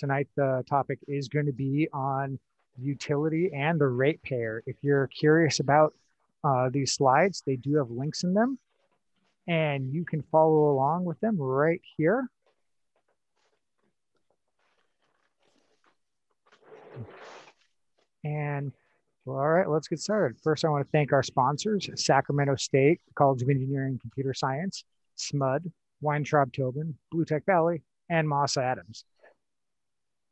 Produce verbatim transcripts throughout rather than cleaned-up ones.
Tonight, the topic is going to be on utility and the ratepayer. If you're curious about uh, these slides, they do have links in them, and you can follow along with them right here. And well, all right, let's get started. First, I want to thank our sponsors, Sacramento State, College of Engineering and Computer Science, S M U D, Weintraub-Tobin, Blue Tech Valley, and Moss Adams.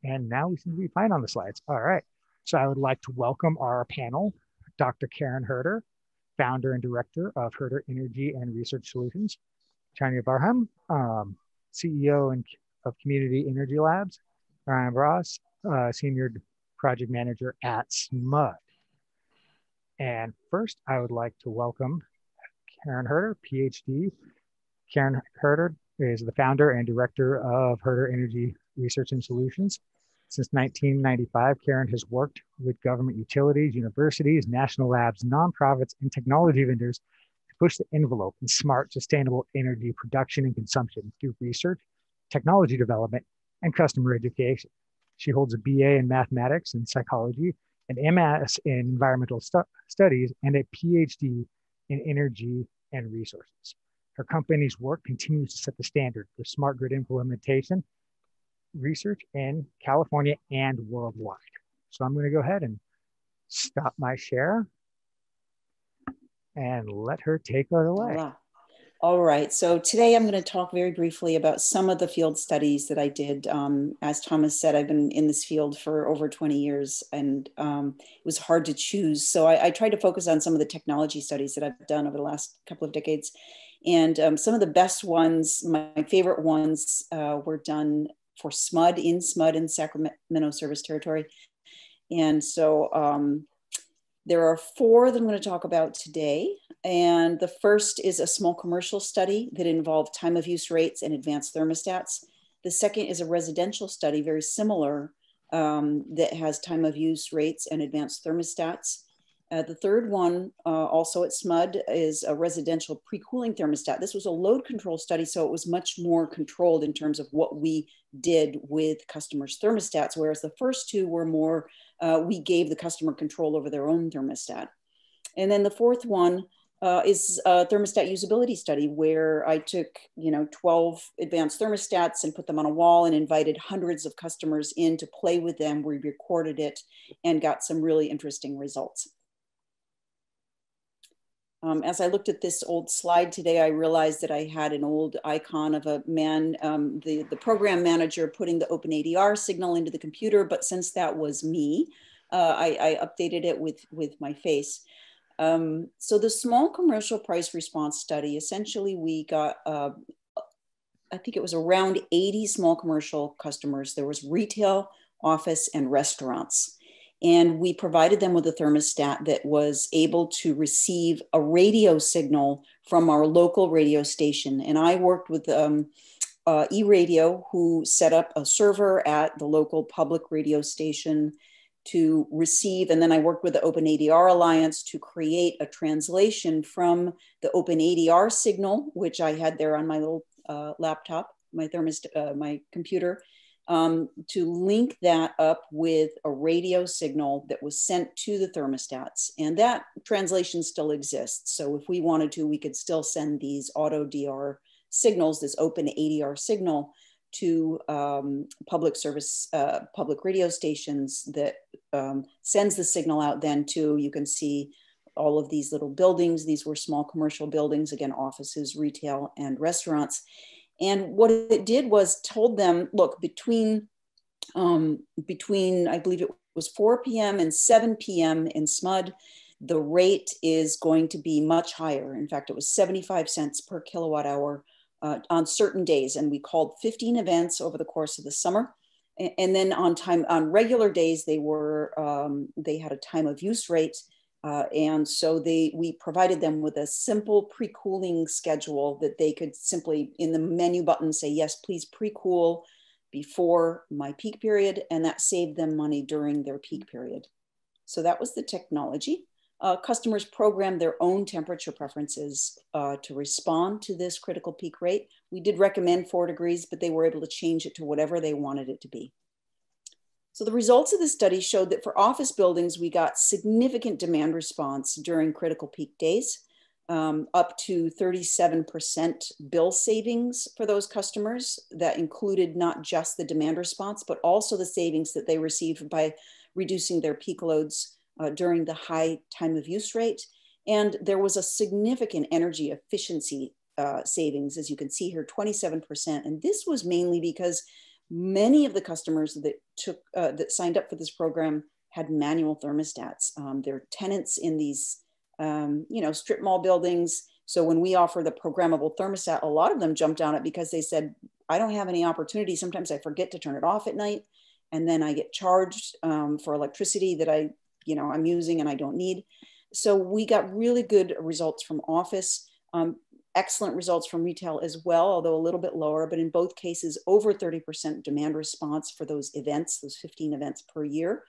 And now we seem to be fine on the slides. All right, so I would like to welcome our panel, Doctor Karen Herter, founder and director of Herter Energy and Research Solutions, Tanya Barham, um, C E O and of Community Energy Labs, Ryan Braas, uh, Senior Project Manager at S M U D. And first, I would like to welcome Karen Herter, PhD. Karen Herter is the founder and director of Herter Energy Research and Solutions. Since nineteen ninety-five, Karen has worked with government utilities, universities, national labs, nonprofits, and technology vendors to push the envelope in smart, sustainable energy production and consumption through research, technology development, and customer education. She holds a B A in mathematics and psychology, an M S in environmental stu studies, and a PhD in energy and resources. Her company's work continues to set the standard for smart grid implementation, research in California and worldwide. So I'm going to go ahead and stop my share and let her take it away. Wow. All right, so today I'm going to talk very briefly about some of the field studies that I did. Um, as Thomas said, I've been in this field for over twenty years, and um, it was hard to choose. So I, I tried to focus on some of the technology studies that I've done over the last couple of decades. And um, some of the best ones, my favorite ones, uh, were done for S M U D, in S M U D in Sacramento Service Territory. And so um, there are four that I'm going to talk about today. And the first is a small commercial study that involved time of use rates and advanced thermostats. The second is a residential study, very similar, um, that has time of use rates and advanced thermostats. Uh, the third one, uh, also at S M U D, is a residential pre-cooling thermostat. This was a load control study, so it was much more controlled in terms of what we did with customers' thermostats, whereas the first two were more, uh, we gave the customer control over their own thermostat. And then the fourth one uh, is a thermostat usability study, where I took, you know, twelve advanced thermostats and put them on a wall and invited hundreds of customers in to play with them. We recorded it and got some really interesting results. Um, as I looked at this old slide today, I realized that I had an old icon of a man, um, the, the program manager, putting the OpenADR signal into the computer. But since that was me, uh, I, I updated it with, with my face. Um, so the small commercial price response study, essentially we got, uh, I think it was around eighty small commercial customers. There was retail, office, and restaurants. And we provided them with a thermostat that was able to receive a radio signal from our local radio station. And I worked with um, uh, eRadio, who set up a server at the local public radio station to receive. And then I worked with the OpenADR Alliance to create a translation from the OpenADR signal, which I had there on my little uh, laptop, my thermostat, uh, my computer. Um, to link that up with a radio signal that was sent to the thermostats. And that translation still exists. So if we wanted to, we could still send these auto D R signals, this open A D R signal, to um, public service, uh, public radio stations that um, sends the signal out then to, you can see all of these little buildings. These were small commercial buildings, again, offices, retail, and restaurants. And what it did was told them, look, between, um, between I believe it was four p m and seven p m in S M U D, the rate is going to be much higher. In fact, it was seventy-five cents per kilowatt hour uh, on certain days. And we called fifteen events over the course of the summer. And then on time, on regular days, they were, um, they had a time of use rate. Uh, and so they, we provided them with a simple pre-cooling schedule that they could simply in the menu button say, yes, please pre-cool before my peak period. And that saved them money during their peak period. So that was the technology. Uh, customers programmed their own temperature preferences uh, to respond to this critical peak rate. We did recommend four degrees, but they were able to change it to whatever they wanted it to be. So the results of the study showed that for office buildings, we got significant demand response during critical peak days, um, up to thirty-seven percent bill savings for those customers. That included not just the demand response, but also the savings that they received by reducing their peak loads uh, during the high time of use rate. And there was a significant energy efficiency uh, savings, as you can see here, twenty-seven percent. And this was mainly because many of the customers that took uh, that signed up for this program had manual thermostats. Um, they're tenants in these, um, you know, strip mall buildings. So when we offer the programmable thermostat, a lot of them jumped on it because they said, "I don't have any opportunity. Sometimes I forget to turn it off at night, and then I get charged um, for electricity that I, you know, I'm using and I don't need." So we got really good results from office. Um, Excellent results from retail as well, although a little bit lower, but in both cases, over thirty percent demand response for those events, those fifteen events per year.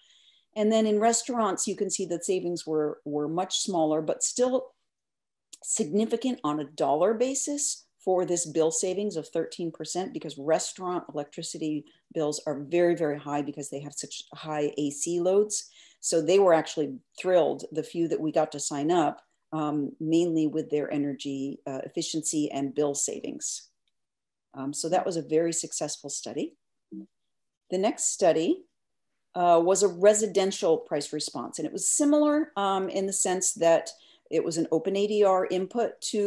And then in restaurants, you can see that savings were, were much smaller, but still significant on a dollar basis for this bill savings of thirteen percent, because restaurant electricity bills are very, very high because they have such high A C loads. So they were actually thrilled, the few that we got to sign up, Um, mainly with their energy uh, efficiency and bill savings. Um, so that was a very successful study. The next study uh, was a residential price response, and it was similar um, in the sense that it was an open A D R input to,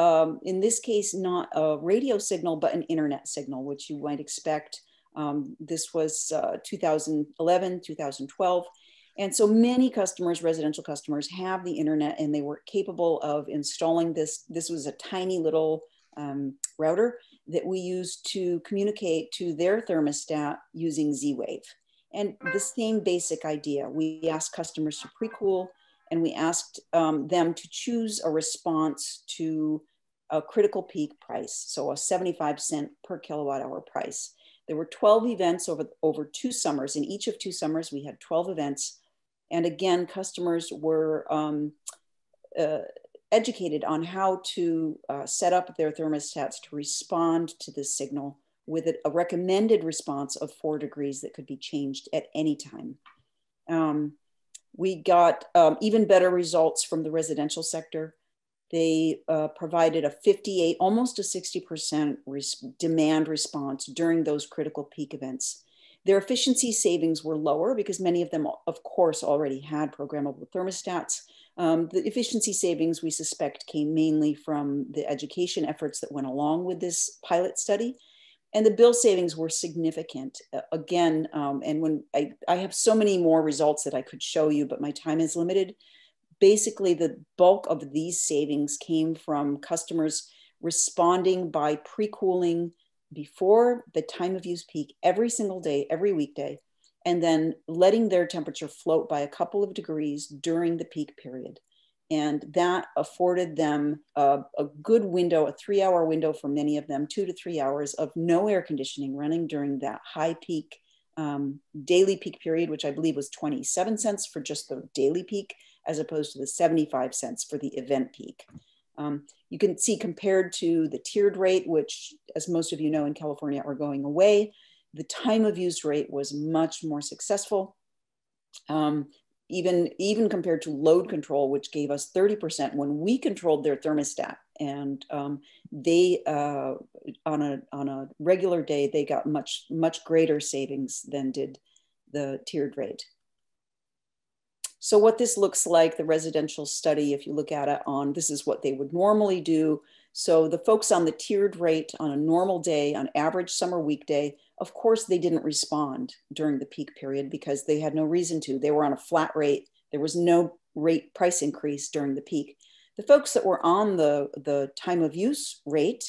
um, in this case, not a radio signal, but an internet signal, which you might expect. Um, this was uh, two thousand eleven, two thousand twelve. And so many customers, residential customers, have the internet, and they were capable of installing this. This was a tiny little um, router that we used to communicate to their thermostat using Z-Wave. And the same basic idea, we asked customers to pre-cool, and we asked um, them to choose a response to a critical peak price. So a seventy-five cent per kilowatt hour price. There were twelve events over, over two summers. In each of two summers, we had twelve events. And again, customers were um, uh, educated on how to uh, set up their thermostats to respond to this signal with a, a recommended response of four degrees that could be changed at any time. Um, we got um, even better results from the residential sector. They uh, provided a fifty-eight, almost a sixty percent res demand response during those critical peak events. Their efficiency savings were lower because many of them, of course, already had programmable thermostats. Um, the efficiency savings, we suspect, came mainly from the education efforts that went along with this pilot study. And the bill savings were significant. Uh, again, um, and when I, I have so many more results that I could show you, but my time is limited. Basically, the bulk of these savings came from customers responding by pre-cooling before the time of use peak every single day, every weekday, and then letting their temperature float by a couple of degrees during the peak period. And that afforded them a, a good window, a three hour window for many of them, two to three hours of no air conditioning running during that high peak um, daily peak period, which I believe was twenty-seven cents for just the daily peak, as opposed to the seventy-five cents for the event peak. Um, you can see compared to the tiered rate, which, as most of you know, in California are going away, the time of use rate was much more successful, um, even, even compared to load control, which gave us thirty percent when we controlled their thermostat. And um, they, uh, on, a, on a regular day, they got much, much greater savings than did the tiered rate. So what this looks like, the residential study, if you look at it on, this is what they would normally do. So the folks on the tiered rate on a normal day, on average summer weekday, of course they didn't respond during the peak period because they had no reason to. They were on a flat rate. There was no rate price increase during the peak. The folks that were on the, the time of use rate,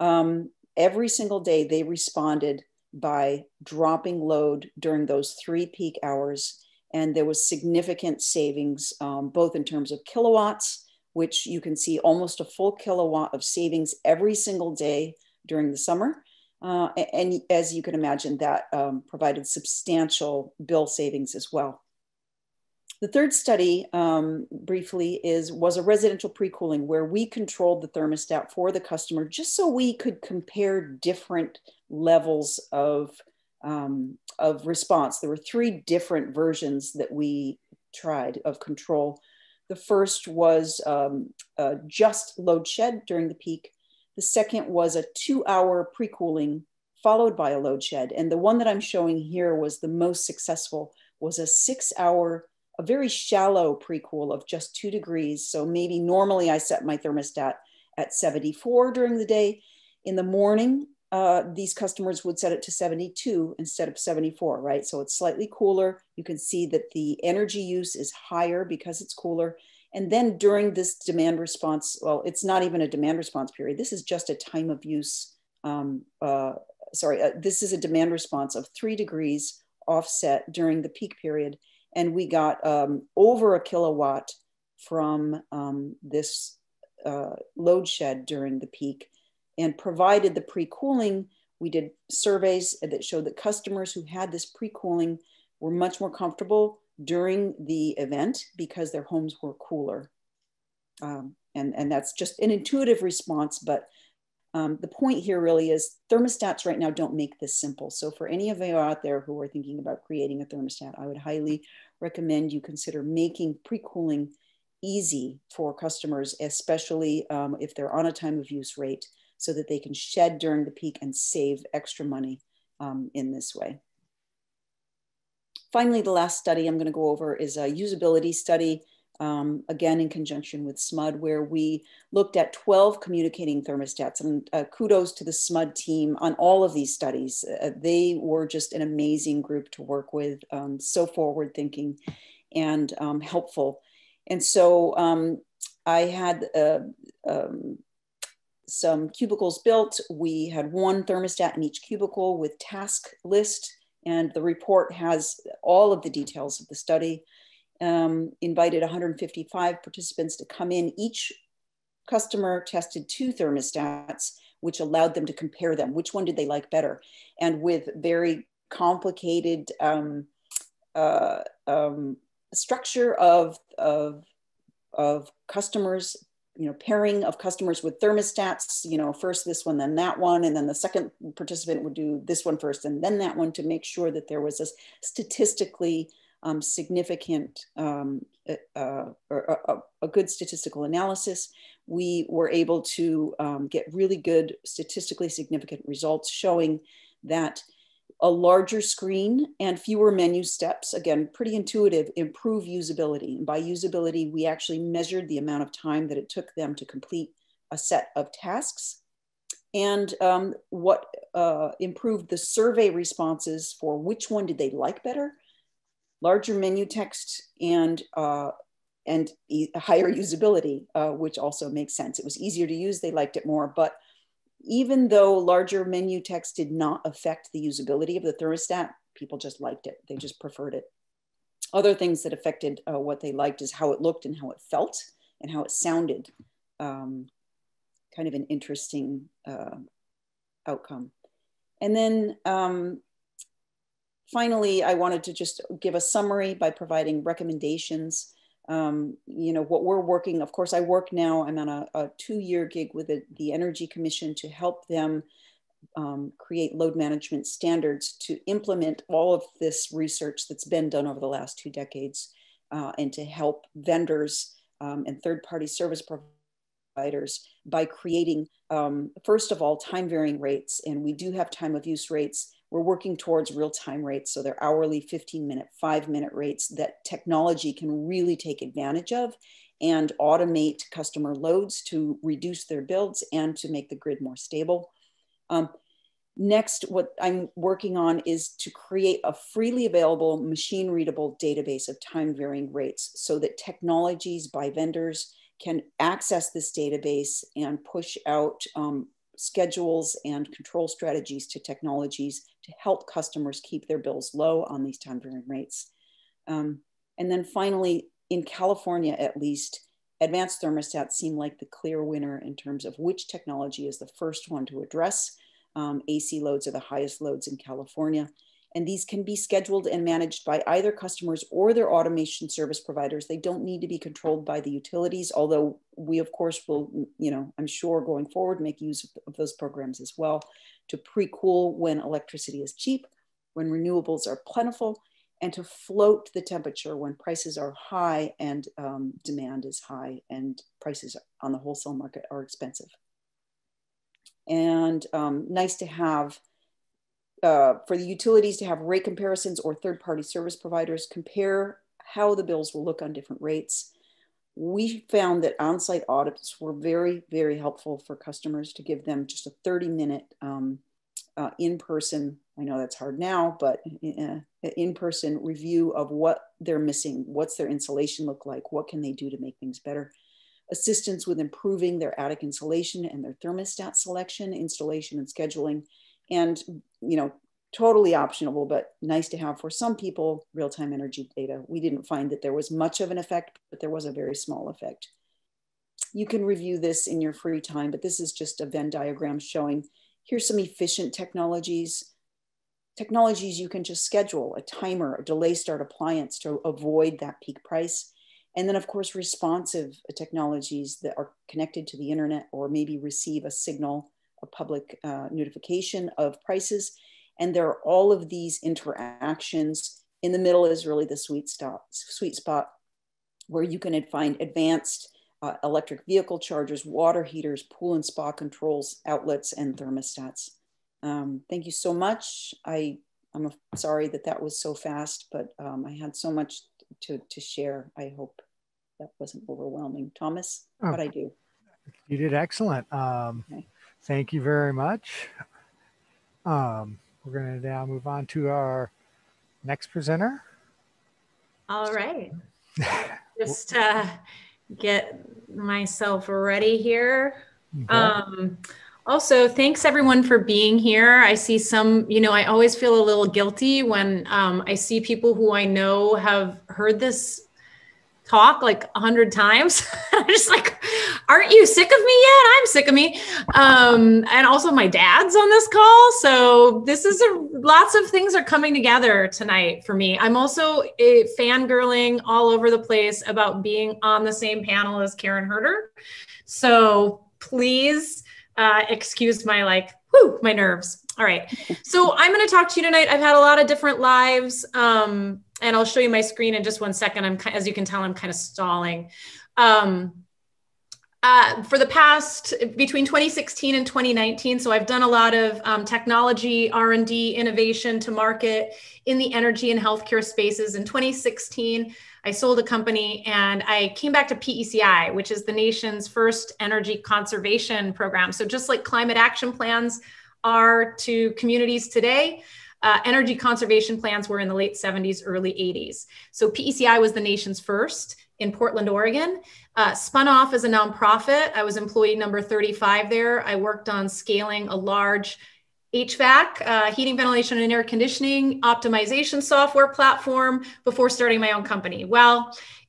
um, every single day they responded by dropping load during those three peak hours. And there was significant savings, um, both in terms of kilowatts, which you can see almost a full kilowatt of savings every single day during the summer. Uh, and, and as you can imagine, that um, provided substantial bill savings as well. The third study, um, briefly, is was a residential pre-cooling where we controlled the thermostat for the customer just so we could compare different levels of um, of response. There were three different versions that we tried of control. The first was um, uh, just load shed during the peak. The second was a two hour pre-cooling followed by a load shed. And the one that I'm showing here was the most successful, was a six hour, a very shallow pre-cool of just two degrees. So maybe normally I set my thermostat at seventy-four during the day. In the morning, uh, these customers would set it to seventy-two instead of seventy-four, right? So it's slightly cooler. You can see that the energy use is higher because it's cooler. And then during this demand response, well, it's not even a demand response period. This is just a time of use. Um, uh, sorry, uh, this is a demand response of three degrees offset during the peak period. And we got um, over a kilowatt from um, this uh, load shed during the peak. And provided the pre-cooling, we did surveys that showed that customers who had this pre-cooling were much more comfortable during the event because their homes were cooler. Um, and, and that's just an intuitive response, but um, the point here really is thermostats right now don't make this simple. So for any of you out there who are thinking about creating a thermostat, I would highly recommend you consider making pre-cooling easy for customers, especially um, if they're on a time of use rate, so that they can shed during the peak and save extra money um, in this way. Finally, the last study I'm going to go over is a usability study, um, again, in conjunction with S M U D, where we looked at twelve communicating thermostats. And uh, kudos to the S M U D team on all of these studies. Uh, they were just an amazing group to work with, um, so forward-thinking and um, helpful. And so um, I had uh, um, some cubicles built. We had one thermostat in each cubicle with task list. And the report has all of the details of the study. Um, invited one hundred fifty-five participants to come in. Each customer tested two thermostats, which allowed them to compare them. Which one did they like better? And with very complicated um, uh, um, structure of, of, of customers, you know, pairing of customers with thermostats, you know, first this one, then that one, and then the second participant would do this one first and then that one, to make sure that there was a statistically um, significant, um, uh, or a, a good statistical analysis. We were able to um, get really good statistically significant results showing that a larger screen and fewer menu steps, again, pretty intuitive, improve usability. And by usability, we actually measured the amount of time that it took them to complete a set of tasks, and um, what uh, improved the survey responses for which one did they like better, larger menu text, and, uh, and e higher usability, uh, which also makes sense. It was easier to use, they liked it more, but even though larger menu text did not affect the usability of the thermostat, people just liked it. They just preferred it. Other things that affected uh, what they liked is how it looked and how it felt and how it sounded. Um, kind of an interesting uh, outcome. And then um, finally, I wanted to just give a summary by providing recommendations. Um, you know, what we're working, of course, I work now, I'm on a, a two-year gig with the, the Energy Commission to help them um, create load management standards to implement all of this research that's been done over the last two decades uh, and to help vendors um, and third-party service providers by creating, um, first of all, time-varying rates. And we do have time-of-use rates. We're working towards real-time rates, so they're hourly fifteen-minute, five-minute rates that technology can really take advantage of and automate customer loads to reduce their bills and to make the grid more stable. Um, next, what I'm working on is to create a freely available, machine-readable database of time-varying rates so that technologies by vendors can access this database and push out um, schedules and control strategies to technologies to help customers keep their bills low on these time varying rates. Um, and then finally, in California at least, advanced thermostats seem like the clear winner in terms of which technology is the first one to address. Um, A C loads are the highest loads in California, and these can be scheduled and managed by either customers or their automation service providers. They don't need to be controlled by the utilities, although we, of course, will, you know, I'm sure going forward, make use of those programs as well to pre-cool when electricity is cheap when renewables are plentiful, and to float the temperature when prices are high and um, demand is high and prices on the wholesale market are expensive. And um, nice to have uh, for the utilities to have rate comparisons or third-party service providers compare how the bills will look on different rates. We found that on-site audits were very, very helpful for customers to give them just a thirty minute um, uh, in-person, I know that's hard now, but uh, in-person review of what they're missing, what's their insulation look like, what can they do to make things better. Assistance with improving their attic insulation and their thermostat selection, installation and scheduling, and, you know, totally optional, but nice to have for some people, real-time energy data. We didn't find that there was much of an effect, but there was a very small effect. You can review this in your free time, but this is just a Venn diagram showing here's some efficient technologies. Technologies you can just schedule, a timer, a delay start appliance to avoid that peak price. And then of course, responsive technologies that are connected to the internet or maybe receive a signal, a public uh, notification of prices. And there are all of these interactions. In the middle is really the sweet spot, sweet spot where you can find advanced uh, electric vehicle chargers, water heaters, pool and spa controls, outlets, and thermostats. Um, thank you so much. I, I'm sorry that that was so fast, but um, I had so much to, to share. I hope that wasn't overwhelming. Thomas, oh, how'd I do? You did excellent. Um, okay. Thank you very much. Um, We're going to now move on to our next presenter. All right. Just uh, get myself ready here. Okay. Um, also, thanks everyone for being here. I see some, you know, I always feel a little guilty when um, I see people who I know have heard this talk like a hundred times. I'm just like, aren't you sick of me yet? I'm sick of me. Um, and also my dad's on this call. So this is a, lots of things are coming together tonight for me. I'm also a fangirling all over the place about being on the same panel as Karen Herter. So please uh, excuse my like, whoo, my nerves. All right. So I'm going to talk to you tonight. I've had a lot of different lives. Um, and I'll show you my screen in just one second. I'm, as you can tell, I'm kind of stalling. Um, uh, for the past, between twenty sixteen and twenty nineteen, so I've done a lot of um, technology, R and D, innovation to market in the energy and healthcare spaces. In twenty sixteen, I sold a company and I came back to P E C I, which is the nation's first energy conservation program. So just like climate action plans are to communities today, Uh, energy conservation plans were in the late seventies, early eighties. So P E C I was the nation's first in Portland, Oregon. Uh, spun off as a nonprofit. I was employee number thirty-five there. I worked on scaling a large H V A C, uh, heating, ventilation, and air conditioning optimization software platform before starting my own company. Well,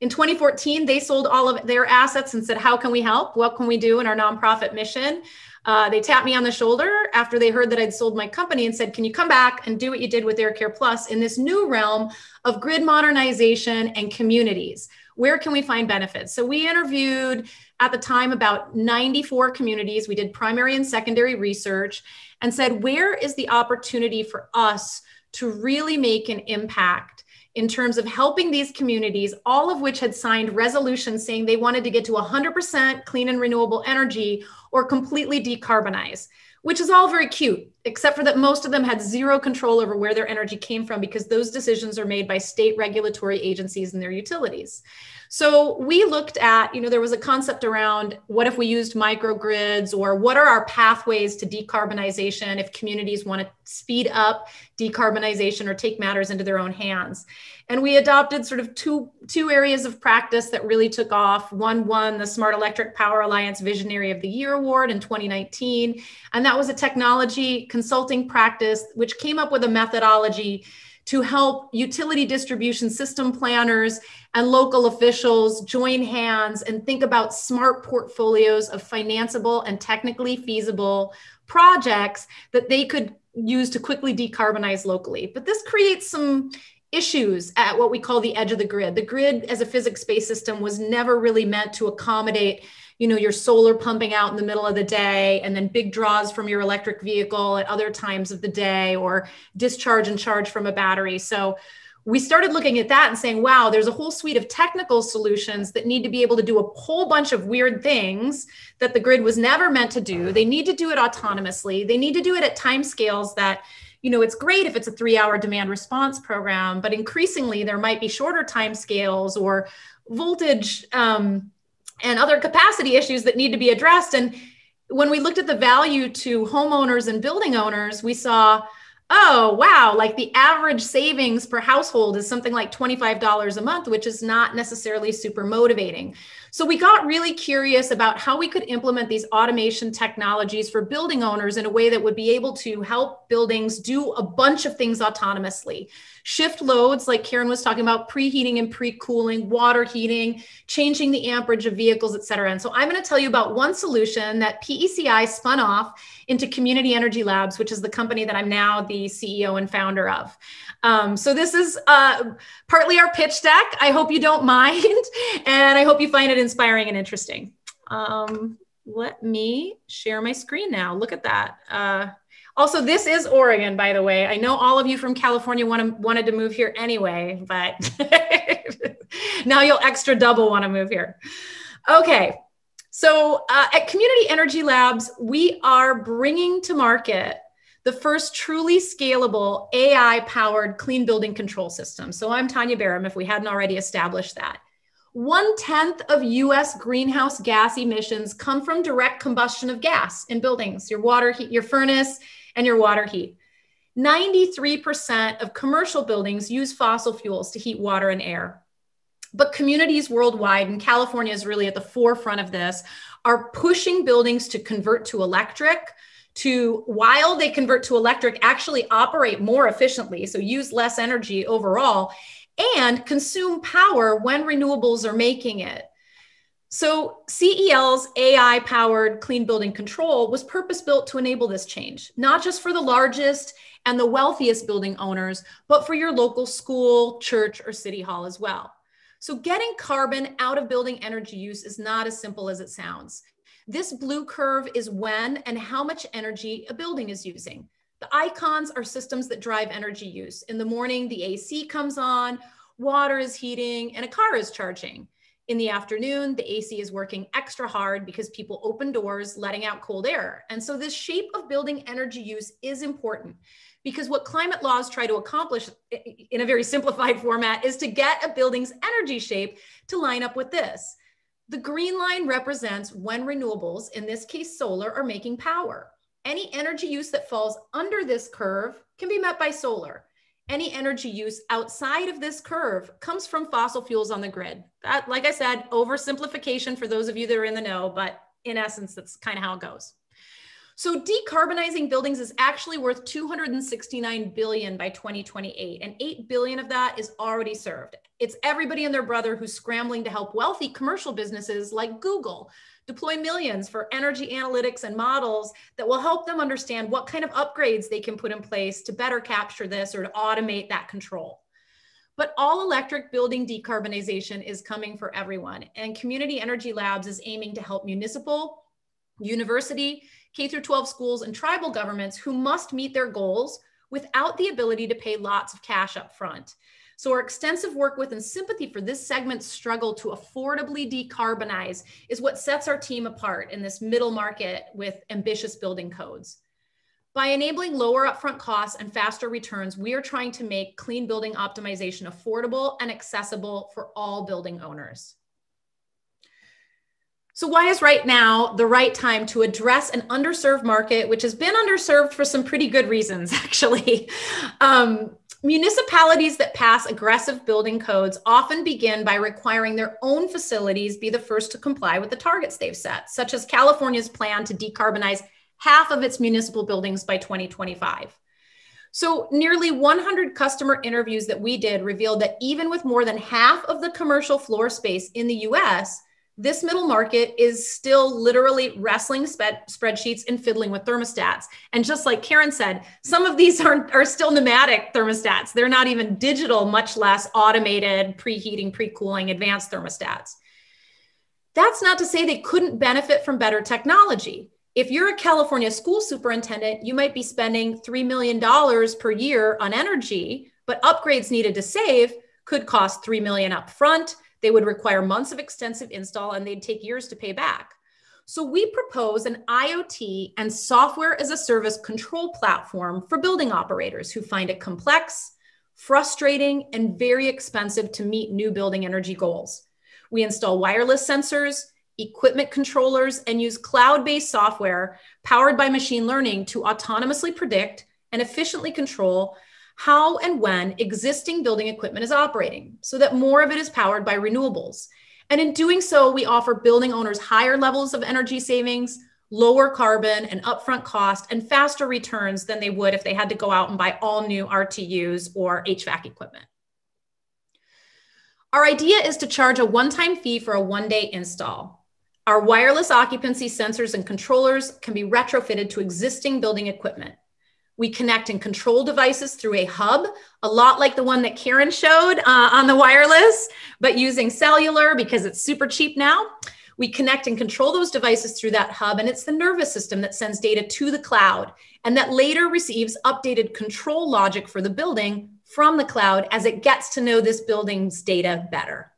in twenty fourteen, they sold all of their assets and said, how can we help? What can we do in our nonprofit mission? Uh, they tapped me on the shoulder after they heard that I'd sold my company and said, can you come back and do what you did with AirCare Plus in this new realm of grid modernization and communities? Where can we find benefits? So we interviewed at the time about ninety-four communities. We did primary and secondary research and said, where is the opportunity for us to really make an impact in terms of helping these communities, all of which had signed resolutions saying they wanted to get to one hundred percent clean and renewable energy or completely decarbonize, which is all very cute, except for that most of them had zero control over where their energy came from because those decisions are made by state regulatory agencies and their utilities. So we looked at, you know, there was a concept around what if we used microgrids or what are our pathways to decarbonization if communities want to speed up decarbonization or take matters into their own hands. And we adopted sort of two, two areas of practice that really took off. One won the Smart Electric Power Alliance Visionary of the Year Award in twenty nineteen. And that was a technology consulting practice which came up with a methodology to help utility distribution system planners and local officials join hands and think about smart portfolios of financeable and technically feasible projects that they could use to quickly decarbonize locally. But this creates some issues at what we call the edge of the grid. The grid as a physics-based system was never really meant to accommodate you know, your solar pumping out in the middle of the day and then big draws from your electric vehicle at other times of the day, or discharge and charge from a battery. So we started looking at that and saying, wow, there's a whole suite of technical solutions that need to be able to do a whole bunch of weird things that the grid was never meant to do. They need to do it autonomously. They need to do it at timescales that, you know, it's great if it's a three-hour demand response program, but increasingly there might be shorter timescales or voltage um, and other capacity issues that need to be addressed. And when we looked at the value to homeowners and building owners, we saw, oh, wow, like the average savings per household is something like twenty-five dollars a month, which is not necessarily super motivating. So we got really curious about how we could implement these automation technologies for building owners in a way that would be able to help buildings do a bunch of things autonomously. Shift loads, like Karen was talking about, preheating and pre-cooling, water heating, changing the amperage of vehicles, et cetera. And so I'm going to tell you about one solution that P E C I spun off into Community Energy Labs, which is the company that I'm now the C E O and founder of. Um, so this is uh, partly our pitch deck. I hope you don't mind, and I hope you find it inspiring and interesting. Um, let me share my screen now. Look at that. Uh, Also, this is Oregon, by the way. I know all of you from California want to, wanted to move here anyway, but now you'll extra double want to move here. Okay, so uh, at Community Energy Labs, we are bringing to market the first truly scalable A I-powered clean building control system. So I'm Tanya Barham, if we hadn't already established that. one tenth of U S greenhouse gas emissions come from direct combustion of gas in buildings, your water heat, your furnace, and your water heat. ninety-three percent of commercial buildings use fossil fuels to heat water and air. But communities worldwide, and California is really at the forefront of this, are pushing buildings to convert to electric, to, while they convert to electric, actually operate more efficiently, so use less energy overall, and consume power when renewables are making it. So C E L's A I-powered clean building control was purpose-built to enable this change, not just for the largest and the wealthiest building owners, but for your local school, church, or city hall as well. So getting carbon out of building energy use is not as simple as it sounds. This blue curve is when and how much energy a building is using. The icons are systems that drive energy use. In the morning, the A C comes on, water is heating, and a car is charging. In the afternoon, the A C is working extra hard because people open doors, letting out cold air. And so this shape of building energy use is important, because what climate laws try to accomplish in a very simplified format is to get a building's energy shape to line up with this. The green line represents when renewables, in this case solar, are making power. Any energy use that falls under this curve can be met by solar. Any energy use outside of this curve comes from fossil fuels on the grid. That, like I said, oversimplification for those of you that are in the know, but in essence, that's kind of how it goes. So decarbonizing buildings is actually worth two hundred sixty-nine billion dollars by twenty twenty-eight, and eight billion dollars of that is already served. It's everybody and their brother who's scrambling to help wealthy commercial businesses like Google deploy millions for energy analytics and models that will help them understand what kind of upgrades they can put in place to better capture this or to automate that control. But all electric building decarbonization is coming for everyone, and Community Energy Labs is aiming to help municipal, university, K through twelve schools, and tribal governments who must meet their goals without the ability to pay lots of cash up front. So our extensive work with and sympathy for this segment's struggle to affordably decarbonize is what sets our team apart in this middle market with ambitious building codes. By enabling lower upfront costs and faster returns, we are trying to make clean building optimization affordable and accessible for all building owners. So why is right now the right time to address an underserved market, which has been underserved for some pretty good reasons, actually? Um, Municipalities that pass aggressive building codes often begin by requiring their own facilities be the first to comply with the targets they've set, such as California's plan to decarbonize half of its municipal buildings by twenty twenty-five. So nearly one hundred customer interviews that we did revealed that even with more than half of the commercial floor space in the U S, this middle market is still literally wrestling spreadsheets and fiddling with thermostats. And just like Karen said, some of these are, are still pneumatic thermostats. They're not even digital, much less automated, preheating, pre-cooling, advanced thermostats. That's not to say they couldn't benefit from better technology. If you're a California school superintendent, you might be spending three million dollars per year on energy, but upgrades needed to save could cost three million dollars up front. They would require months of extensive install and they'd take years to pay back. So we propose an IoT and software as a service control platform for building operators who find it complex, frustrating, and very expensive to meet new building energy goals. We install wireless sensors, equipment controllers, and use cloud-based software powered by machine learning to autonomously predict and efficiently control how and when existing building equipment is operating so that more of it is powered by renewables. And in doing so, we offer building owners higher levels of energy savings, lower carbon and upfront cost, and faster returns than they would if they had to go out and buy all new R T Us or H V A C equipment. Our idea is to charge a one-time fee for a one-day install. Our wireless occupancy sensors and controllers can be retrofitted to existing building equipment. We connect and control devices through a hub, a lot like the one that Karen showed uh, on the wireless, but using cellular because it's super cheap now. We connect and control those devices through that hub, and it's the nervous system that sends data to the cloud and that later receives updated control logic for the building from the cloud as it gets to know this building's data better.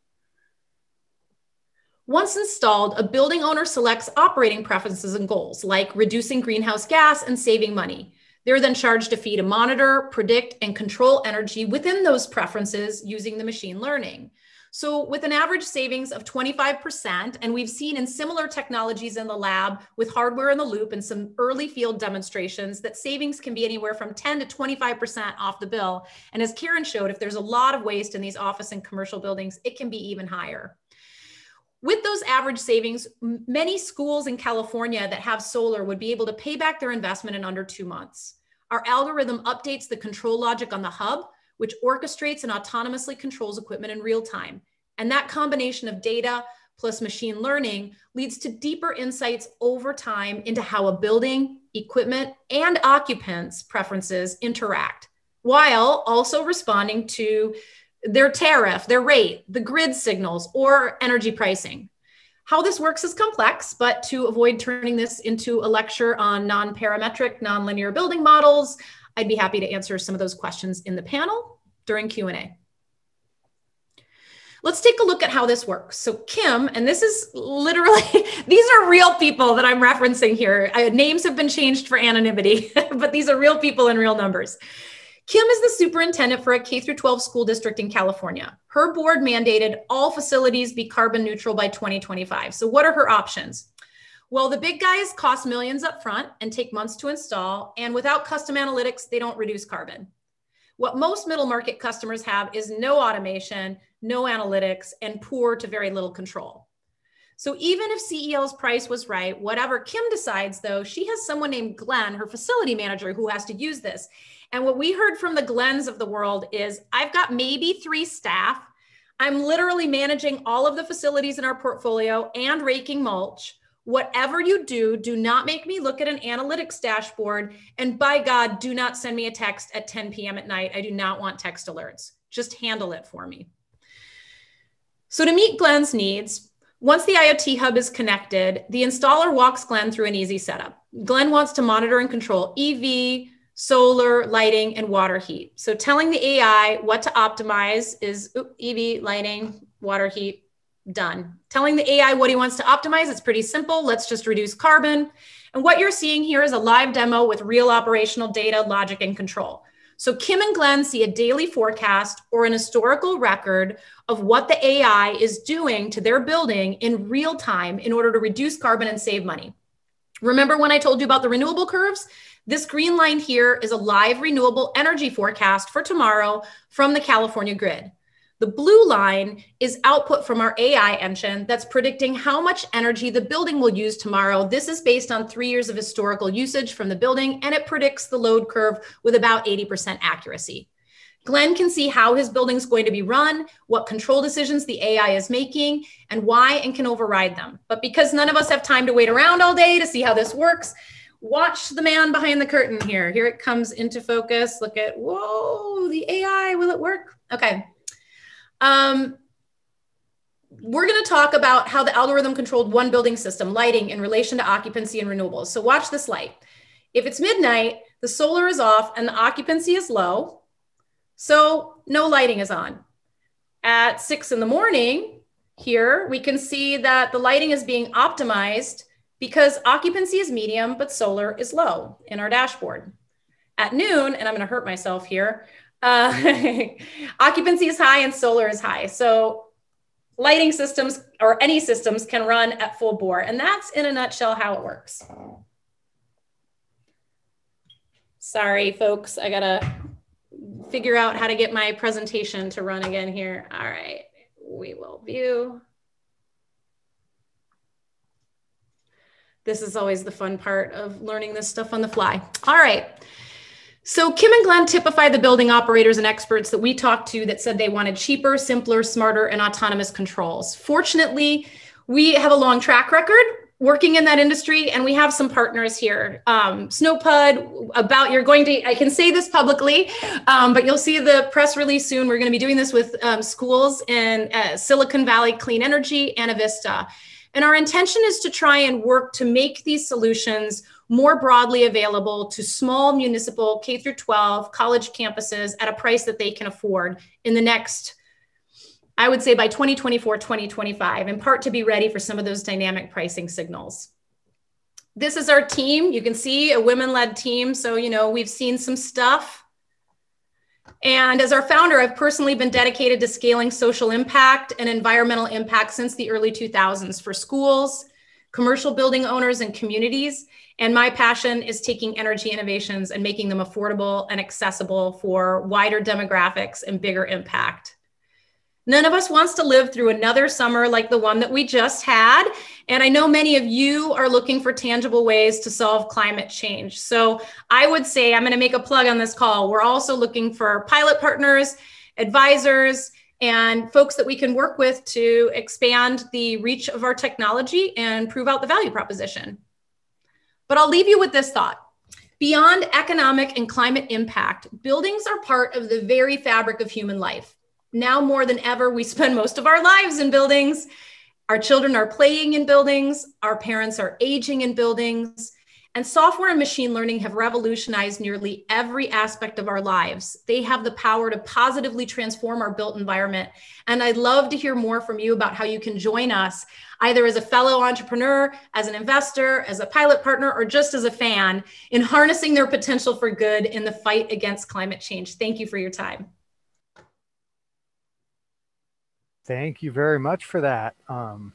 Once installed, a building owner selects operating preferences and goals, like reducing greenhouse gas and saving money. They're then charged a fee to monitor, predict, and control energy within those preferences using the machine learning. So with an average savings of twenty-five percent, and we've seen in similar technologies in the lab with hardware in the loop and some early field demonstrations that savings can be anywhere from ten to twenty-five percent off the bill. And as Karen showed, if there's a lot of waste in these office and commercial buildings, it can be even higher. With those average savings, many schools in California that have solar would be able to pay back their investment in under two months. Our algorithm updates the control logic on the hub, which orchestrates and autonomously controls equipment in real time. And that combination of data plus machine learning leads to deeper insights over time into how a building, equipment, and occupants' preferences interact, while also responding to their tariff, their rate, the grid signals, or energy pricing. How this works is complex, but to avoid turning this into a lecture on non-parametric, nonlinear building models, I'd be happy to answer some of those questions in the panel during Q and A. Let's take a look at how this works. So Kim, and this is literally, these are real people that I'm referencing here. I, names have been changed for anonymity, but these are real people and real numbers. Kim is the superintendent for a K through twelve school district in California. Her board mandated all facilities be carbon neutral by twenty twenty-five. So what are her options? Well, the big guys cost millions up front and take months to install, and without custom analytics, they don't reduce carbon. What most middle market customers have is no automation, no analytics, and poor to very little control. So even if C E L's price was right, whatever Kim decides though, she has someone named Glenn, her facility manager, who has to use this. And what we heard from the Glens of the world is, I've got maybe three staff. I'm literally managing all of the facilities in our portfolio and raking mulch. Whatever you do, do not make me look at an analytics dashboard. And by God, do not send me a text at ten p m at night. I do not want text alerts. Just handle it for me. So to meet Glenn's needs, once the IoT hub is connected, the installer walks Glenn through an easy setup. Glenn wants to monitor and control E V, solar, lighting, and water heat. So telling the A I what to optimize is oop, E V, lighting, water heat. Done. Telling the A I what he wants to optimize, it's pretty simple. Let's just reduce carbon. And what you're seeing here is a live demo with real operational data, logic, and control. So Kim and Glenn see a daily forecast or an historical record of what the A I is doing to their building in real time in order to reduce carbon and save money. Remember when I told you about the renewable curves? This green line here is a live renewable energy forecast for tomorrow from the California grid. The blue line is output from our A I engine that's predicting how much energy the building will use tomorrow. This is based on three years of historical usage from the building, and it predicts the load curve with about eighty percent accuracy. Glenn can see how his building's going to be run, what control decisions the A I is making, and why, and can override them. But because none of us have time to wait around all day to see how this works, watch the man behind the curtain here. Here it comes into focus. Look at, whoa, the A I, will it work? Okay. Um, we're going to talk about how the algorithm controlled one building system lighting in relation to occupancy and renewables. So watch this light. If it's midnight, the solar is off and the occupancy is low, so no lighting is on. At six in the morning here, we can see that the lighting is being optimized because occupancy is medium, but solar is low in our dashboard. At noon, and I'm gonna hurt myself here, uh, occupancy is high and solar is high. So lighting systems or any systems can run at full bore. And that's in a nutshell how it works. Sorry, folks, I gotta figure out how to get my presentation to run again here. All right, we will view. This is always the fun part of learning this stuff on the fly. All right. So Kim and Glenn typify the building operators and experts that we talked to that said they wanted cheaper, simpler, smarter, and autonomous controls. Fortunately, we have a long track record working in that industry, and we have some partners here. Um, Snowpud, about you're going to, I can say this publicly, um, but you'll see the press release soon. We're going to be doing this with um, schools in uh, Silicon Valley Clean Energy and Avista. And our intention is to try and work to make these solutions more broadly available to small municipal K through twelve college campuses at a price that they can afford in the next, I would say by twenty twenty-four, twenty twenty-five, in part to be ready for some of those dynamic pricing signals. This is our team. You can see a women-led team. So, you know, we've seen some stuff. And as our founder, I've personally been dedicated to scaling social impact and environmental impact since the early two thousands for schools, commercial building owners, and communities. And my passion is taking energy innovations and making them affordable and accessible for wider demographics and bigger impact. None of us wants to live through another summer like the one that we just had. And I know many of you are looking for tangible ways to solve climate change. So I would say, I'm going to make a plug on this call. We're also looking for pilot partners, advisors, and folks that we can work with to expand the reach of our technology and prove out the value proposition. But I'll leave you with this thought. Beyond economic and climate impact, buildings are part of the very fabric of human life. Now more than ever, we spend most of our lives in buildings. Our children are playing in buildings. Our parents are aging in buildings. And software and machine learning have revolutionized nearly every aspect of our lives. They have the power to positively transform our built environment. And I'd love to hear more from you about how you can join us, either as a fellow entrepreneur, as an investor, as a pilot partner, or just as a fan, in harnessing their potential for good in the fight against climate change. Thank you for your time. Thank you very much for that. Um,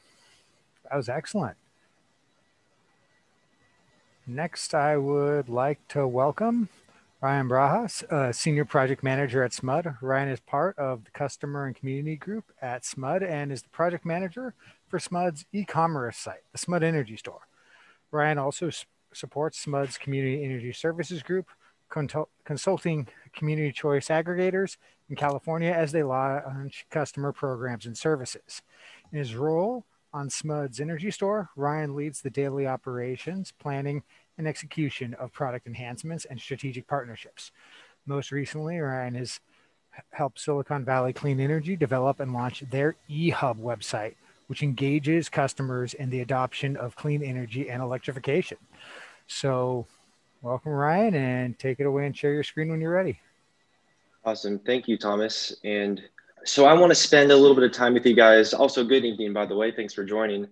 that was excellent. Next, I would like to welcome Ryan Braas, uh, Senior Project Manager at S M U D. Ryan is part of the Customer and Community Group at S M U D and is the Project Manager for S M U D's e-commerce site, the S M U D Energy Store. Ryan also supports S M U D's Community Energy Services Group, consulting community choice aggregators in California as they launch customer programs and services. In his role on S M U D's Energy Store, Ryan leads the daily operations, planning, and execution of product enhancements and strategic partnerships. Most recently, Ryan has helped Silicon Valley Clean Energy develop and launch their eHub website, which engages customers in the adoption of clean energy and electrification. So, welcome, Ryan, and take it away and share your screen when you're ready. Awesome. Thank you, Thomas. And so I want to spend a little bit of time with you guys. Also, good evening, by the way. Thanks for joining.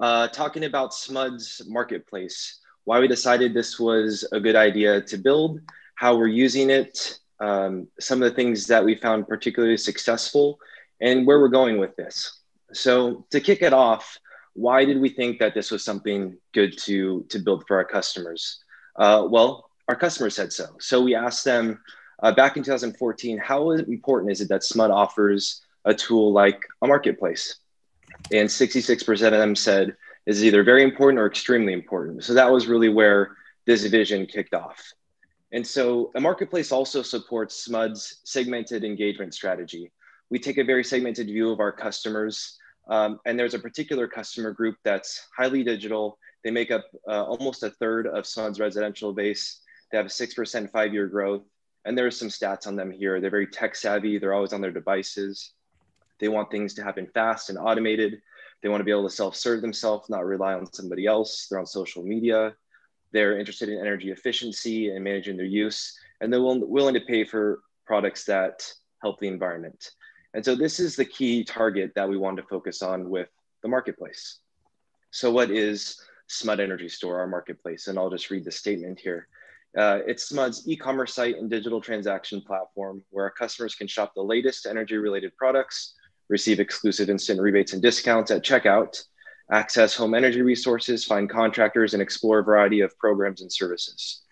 Uh, talking about S M U D's marketplace, why we decided this was a good idea to build, how we're using it, um, some of the things that we found particularly successful, and where we're going with this. So to kick it off, why did we think that this was something good to, to build for our customers? Uh, well, our customers said so. So we asked them uh, back in two thousand fourteen, how important is it that S M U D offers a tool like a marketplace? And sixty-six percent of them said this is either very important or extremely important. So that was really where this vision kicked off. And so a marketplace also supports S M U D's segmented engagement strategy. We take a very segmented view of our customers, um, and there's a particular customer group that's highly digital. They make up uh, almost a third of S M U D's residential base. They have a six percent five-year growth. And there are some stats on them here. They're very tech savvy. They're always on their devices. They want things to happen fast and automated. They want to be able to self-serve themselves, not rely on somebody else. They're on social media. They're interested in energy efficiency and managing their use. And they're willing to pay for products that help the environment. And so this is the key target that we wanted to focus on with the marketplace. So what is SMUD Energy Store, our marketplace? And I'll just read the statement here. Uh, it's SMUD's e-commerce site and digital transaction platform where our customers can shop the latest energy-related products, receive exclusive instant rebates and discounts at checkout, access home energy resources, find contractors, and explore a variety of programs and services.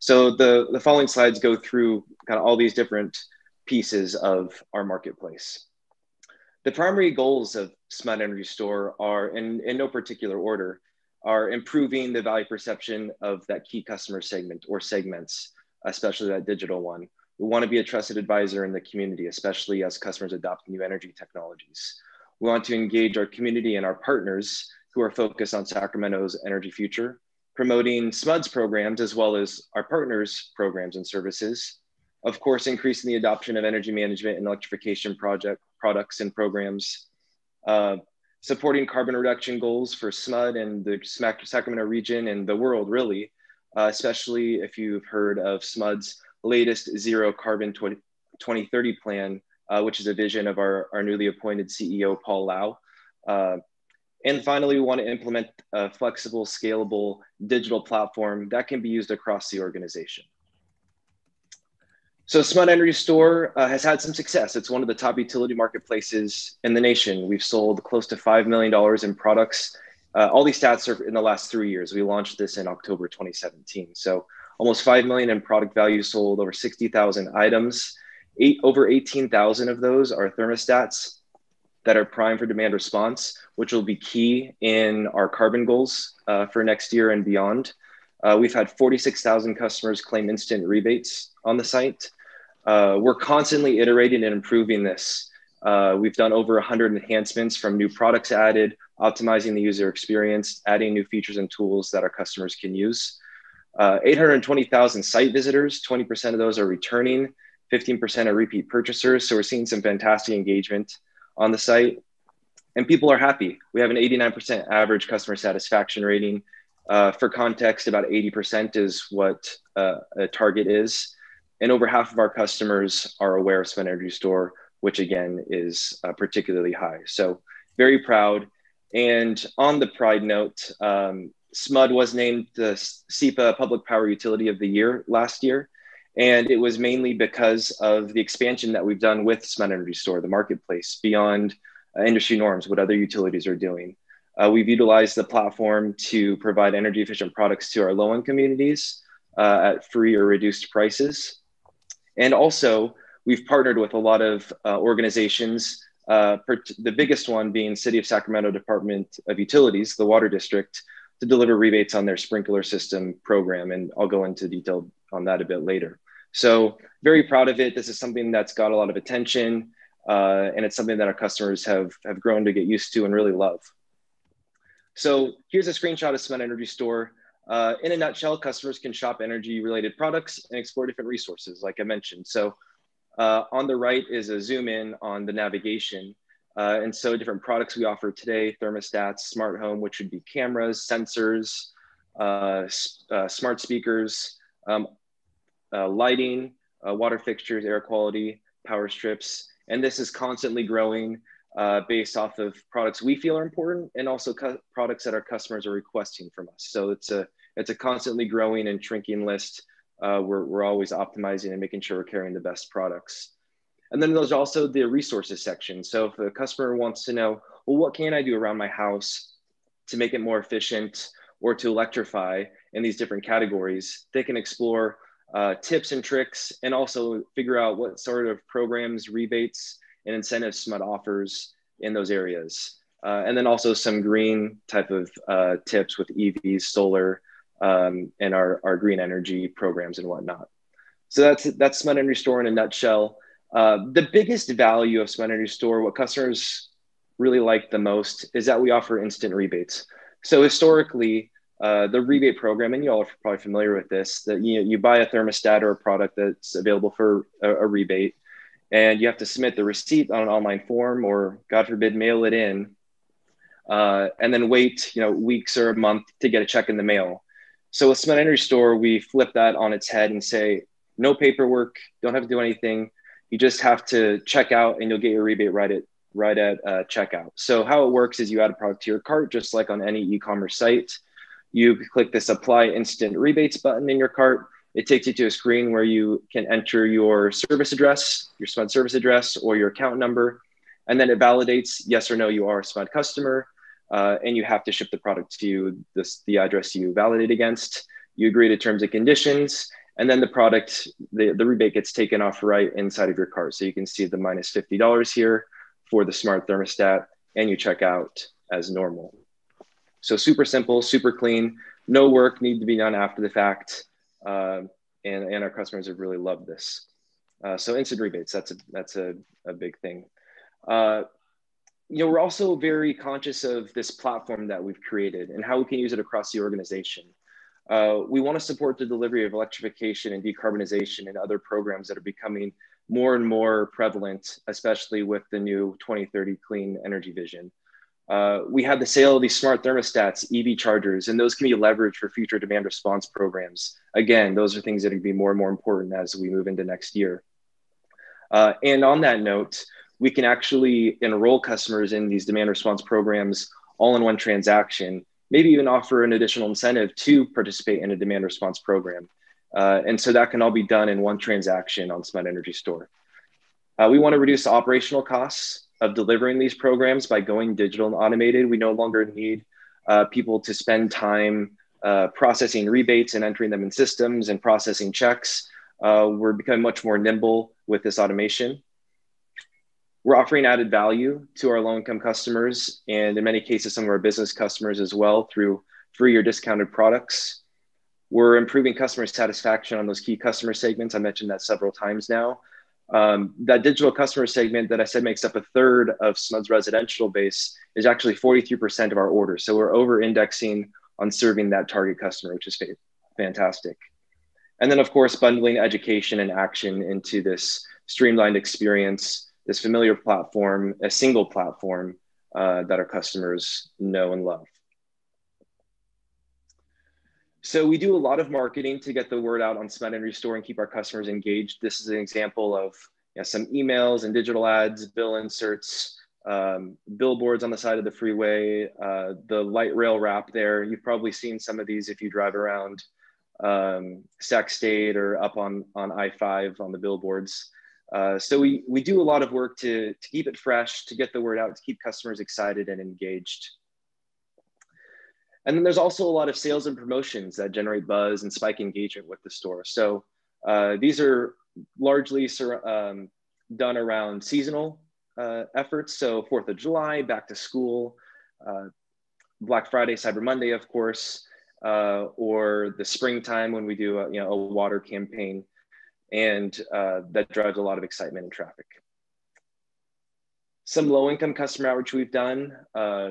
So the, the following slides go through kind of all these different pieces of our marketplace. The primary goals of SMUD Energy Store are, in, in no particular order, are improving the value perception of that key customer segment or segments, especially that digital one. We want to be a trusted advisor in the community, especially as customers adopt new energy technologies. We want to engage our community and our partners who are focused on Sacramento's energy future, promoting SMUD's programs as well as our partners' programs and services. Of course, increasing the adoption of energy management and electrification project products and programs, uh, supporting carbon reduction goals for SMUD and the Sacramento region and the world, really, uh, especially if you've heard of SMUD's latest zero carbon twenty thirty plan, uh, which is a vision of our, our newly appointed C E O, Paul Lau. Uh, and finally, we want to implement a flexible, scalable digital platform that can be used across the organization. So SMUD Energy Store uh, has had some success. It's one of the top utility marketplaces in the nation. We've sold close to five million dollars in products. Uh, all these stats are in the last three years. We launched this in October twenty seventeen. So almost five million dollars in product value sold, over sixty thousand items. Eight, over eighteen thousand of those are thermostats that are primed for demand response, which will be key in our carbon goals uh, for next year and beyond. Uh, we've had forty-six thousand customers claim instant rebates on the site. Uh, we're constantly iterating and improving this. Uh, we've done over one hundred enhancements from new products added, optimizing the user experience, adding new features and tools that our customers can use. Uh, eight hundred twenty thousand site visitors, twenty percent of those are returning, fifteen percent are repeat purchasers. So we're seeing some fantastic engagement on the site and people are happy. We have an eighty-nine percent average customer satisfaction rating. Uh, for context, about eighty percent is what uh, a target is. And over half of our customers are aware of SMUD Energy Store, which again is uh, particularly high. So very proud. And on the pride note, um, SMUD was named the S E P A Public Power Utility of the Year last year. And it was mainly because of the expansion that we've done with SMUD Energy Store, the marketplace, beyond uh, industry norms, what other utilities are doing. Uh, we've utilized the platform to provide energy efficient products to our low-end communities uh, at free or reduced prices. And also, we've partnered with a lot of uh, organizations, uh, the biggest one being City of Sacramento Department of Utilities, the Water District, to deliver rebates on their sprinkler system program. And I'll go into detail on that a bit later. So very proud of it. This is something that's got a lot of attention uh, and it's something that our customers have, have grown to get used to and really love. So here's a screenshot of SMUD Energy Store. Uh, in a nutshell, customers can shop energy related products and explore different resources, like I mentioned. So uh, on the right is a zoom in on the navigation. Uh, and so different products we offer today, thermostats, smart home, which would be cameras, sensors, uh, uh, smart speakers, um, uh, lighting, uh, water fixtures, air quality, power strips. And this is constantly growing. Uh, based off of products we feel are important and also products that our customers are requesting from us. So it's a, it's a constantly growing and shrinking list. Uh, we're, we're always optimizing and making sure we're carrying the best products. And then there's also the resources section. So if a customer wants to know, well, what can I do around my house to make it more efficient or to electrify in these different categories, they can explore uh, tips and tricks and also figure out what sort of programs, rebates, and incentives SMUD offers in those areas. Uh, and then also some green type of uh, tips with E Vs, solar, um, and our, our green energy programs and whatnot. So that's, that's SMUD Energy Store in a nutshell. Uh, the biggest value of SMUD Energy Store, what customers really like the most, is that we offer instant rebates. So historically, uh, the rebate program, and you all are probably familiar with this, that you, you buy a thermostat or a product that's available for a, a rebate. and you have to submit the receipt on an online form or, God forbid, mail it in, uh, and then wait, you know, weeks or a month to get a check in the mail. So with Smart Energy Store, we flip that on its head and say, no paperwork, don't have to do anything. You just have to check out and you'll get your rebate right at, right at uh, checkout. So how it works is you add a product to your cart, just like on any e-commerce site. You click this apply instant rebates button in your cart. It takes you to a screen where you can enter your service address, your S M U D service address, or your account number. And then it validates, yes or no, you are a S M U D customer, uh, and you have to ship the product to this, the address you validate against. You agree to terms and conditions. And then the product, the, the rebate gets taken off right inside of your cart. So you can see the minus fifty dollars here for the smart thermostat, and you check out as normal. So super simple, super clean, no work need to be done after the fact. Uh, and, and our customers have really loved this. Uh, so instant rebates, that's a, that's a, a big thing. Uh, you know, we're also very conscious of this platform that we've created and how we can use it across the organization. Uh, we want to support the delivery of electrification and decarbonization and other programs that are becoming more and more prevalent, especially with the new twenty thirty clean energy vision. Uh, we have the sale of these smart thermostats, E V chargers, and those can be leveraged for future demand response programs. Again, those are things that are going to be more and more important as we move into next year. Uh, and on that note, we can actually enroll customers in these demand response programs all in one transaction, maybe even offer an additional incentive to participate in a demand response program. Uh, and so that can all be done in one transaction on Smart Energy Store. Uh, we want to reduce the operational costs of delivering these programs by going digital and automated. We no longer need uh, people to spend time uh, processing rebates and entering them in systems and processing checks. Uh, we're becoming much more nimble with this automation. We're offering added value to our low-income customers, and in many cases, some of our business customers as well, through free or discounted products. We're improving customer satisfaction on those key customer segments. I mentioned that several times now. Um, that digital customer segment that I said makes up a third of S M U D's residential base is actually forty-three percent of our orders. So we're over-indexing on serving that target customer, which is fantastic. And then, of course, bundling education and action into this streamlined experience, this familiar platform, a single platform uh, that our customers know and love. So we do a lot of marketing to get the word out on Smart Energy Store and keep our customers engaged. This is an example of you know, some emails and digital ads, bill inserts, um, billboards on the side of the freeway, uh, the light rail wrap there. You've probably seen some of these if you drive around um, Sac State or up on, on I five on the billboards. Uh, so we, we do a lot of work to, to keep it fresh, to get the word out, to keep customers excited and engaged. And then there's also a lot of sales and promotions that generate buzz and spike engagement with the store. So uh, these are largely um, done around seasonal uh, efforts. So fourth of July, back to school, uh, Black Friday, Cyber Monday, of course, uh, or the springtime when we do a, you know, a water campaign. And uh, that drives a lot of excitement and traffic. Some low-income customer outreach we've done, uh,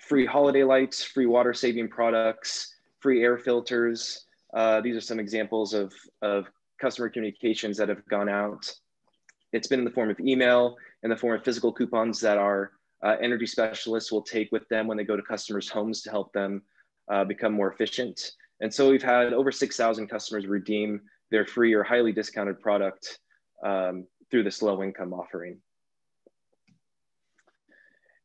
free holiday lights, free water-saving products, free air filters. Uh, these are some examples of, of customer communications that have gone out. It's been in the form of email, in the form of physical coupons that our uh, energy specialists will take with them when they go to customers' homes to help them uh, become more efficient. And so we've had over six thousand customers redeem their free or highly discounted product um, through this low income offering.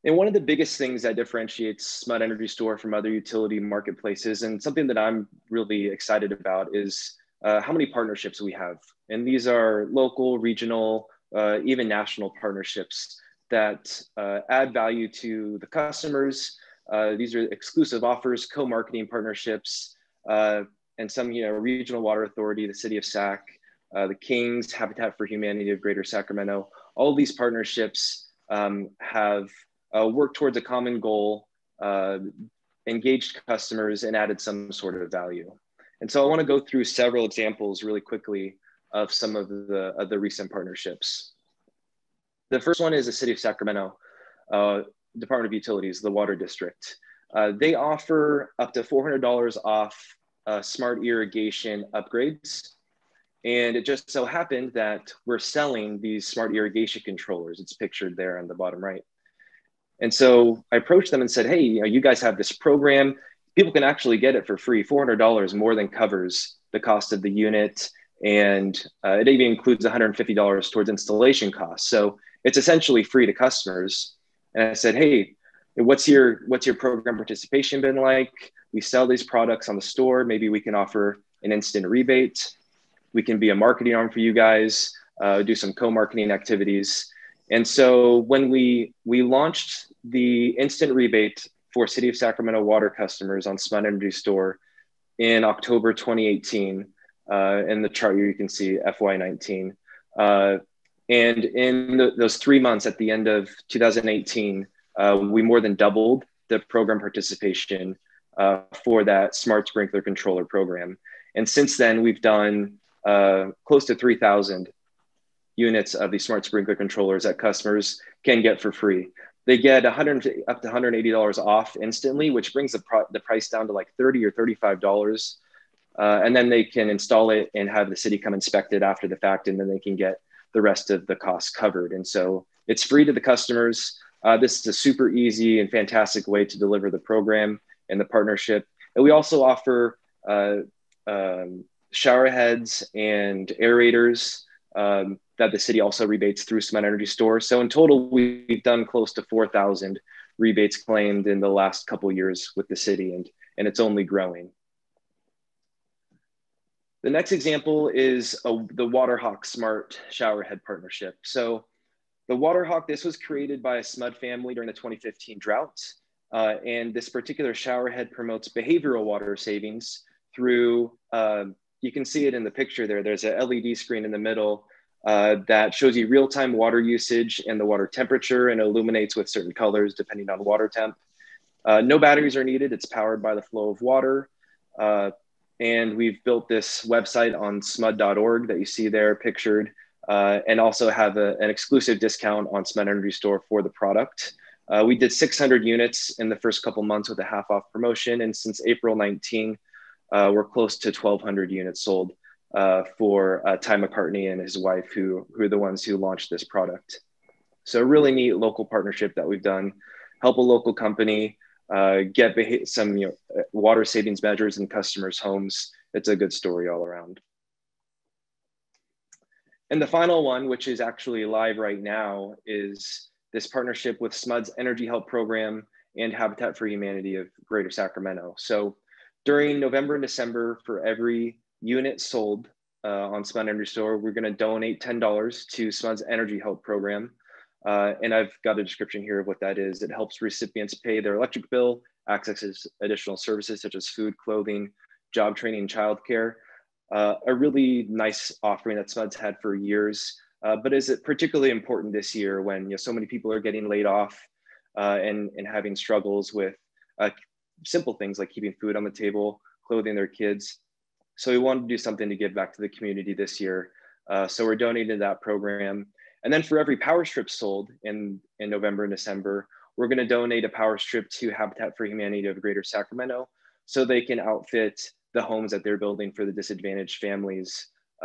And one of the biggest things that differentiates Smart Energy Store from other utility marketplaces, and something that I'm really excited about, is uh, how many partnerships we have. And these are local, regional, uh, even national partnerships that uh, add value to the customers. Uh, these are exclusive offers, co-marketing partnerships, uh, and some you know, regional water authority, the city of Sac, uh, the Kings, Habitat for Humanity of Greater Sacramento. All these partnerships um, have uh, worked towards a common goal, uh, engaged customers, and added some sort of value. And so I wanna go through several examples really quickly of some of the, of the recent partnerships. The first one is the city of Sacramento, uh, Department of Utilities, the Water District. Uh, they offer up to four hundred dollars off Uh, smart irrigation upgrades. And it just so happened that we're selling these smart irrigation controllers. It's pictured there on the bottom right. And so I approached them and said, hey, you know, you guys have this program. People can actually get it for free. four hundred dollars more than covers the cost of the unit. And uh, it even includes one hundred fifty dollars towards installation costs. So it's essentially free to customers. And I said, hey, what's your, what's your program participation been like? We sell these products on the store. Maybe we can offer an instant rebate. We can be a marketing arm for you guys, uh, do some co-marketing activities. And so when we, we launched the instant rebate for City of Sacramento water customers on Smart Energy Store in October twenty eighteen, uh, in the chart here you can see F Y nineteen. Uh, and in the, those three months at the end of two thousand eighteen, uh, we more than doubled the program participation uh, for that smart sprinkler controller program. And since then we've done Uh, close to three thousand units of these smart sprinkler controllers that customers can get for free. They get one hundred up to one hundred eighty dollars off instantly, which brings the, pro the price down to like thirty or thirty-five dollars. Uh, and then they can install it and have the city come inspect it after the fact, and then they can get the rest of the costs covered. And so it's free to the customers. Uh, this is a super easy and fantastic way to deliver the program and the partnership. And we also offer uh, um, shower heads and aerators um, that the city also rebates through Smart Energy Store. So in total, we've done close to four thousand rebates claimed in the last couple of years with the city, and, and it's only growing. The next example is a, the Waterhawk Smart Shower Head Partnership. So the Waterhawk, this was created by a SMUD family during the twenty fifteen drought. Uh, and this particular shower head promotes behavioral water savings through uh, you can see it in the picture there. There's a L E D screen in the middle uh, that shows you real-time water usage and the water temperature, and illuminates with certain colors depending on water temp. Uh, no batteries are needed. It's powered by the flow of water. Uh, and we've built this website on smud dot org that you see there pictured, uh, and also have a, an exclusive discount on Smart Energy Store for the product. Uh, we did six hundred units in the first couple months with a half-off promotion. And since April nineteenth, Uh, we're close to twelve hundred units sold uh, for uh, Ty McCartney and his wife, who, who are the ones who launched this product. So a really neat local partnership that we've done. Help a local company uh, get some you know, water savings measures in customers' homes. It's a good story all around. And the final one, which is actually live right now, is this partnership with SMUD's Energy Help Program and Habitat for Humanity of Greater Sacramento. So during November and December, for every unit sold uh, on SMUD Energy Store, we're going to donate ten dollars to SMUD's Energy Help Program. Uh, and I've got a description here of what that is. It helps recipients pay their electric bill, access additional services such as food, clothing, job training, and childcare. Uh, a really nice offering that SMUD's had for years, uh, but is it particularly important this year when you know, so many people are getting laid off uh, and, and having struggles with uh, simple things like keeping food on the table, clothing their kids. So we wanted to do something to give back to the community this year. Uh, so we're donating to that program. And then for every power strip sold in, in November and December, we're gonna donate a power strip to Habitat for Humanity of Greater Sacramento so they can outfit the homes that they're building for the disadvantaged families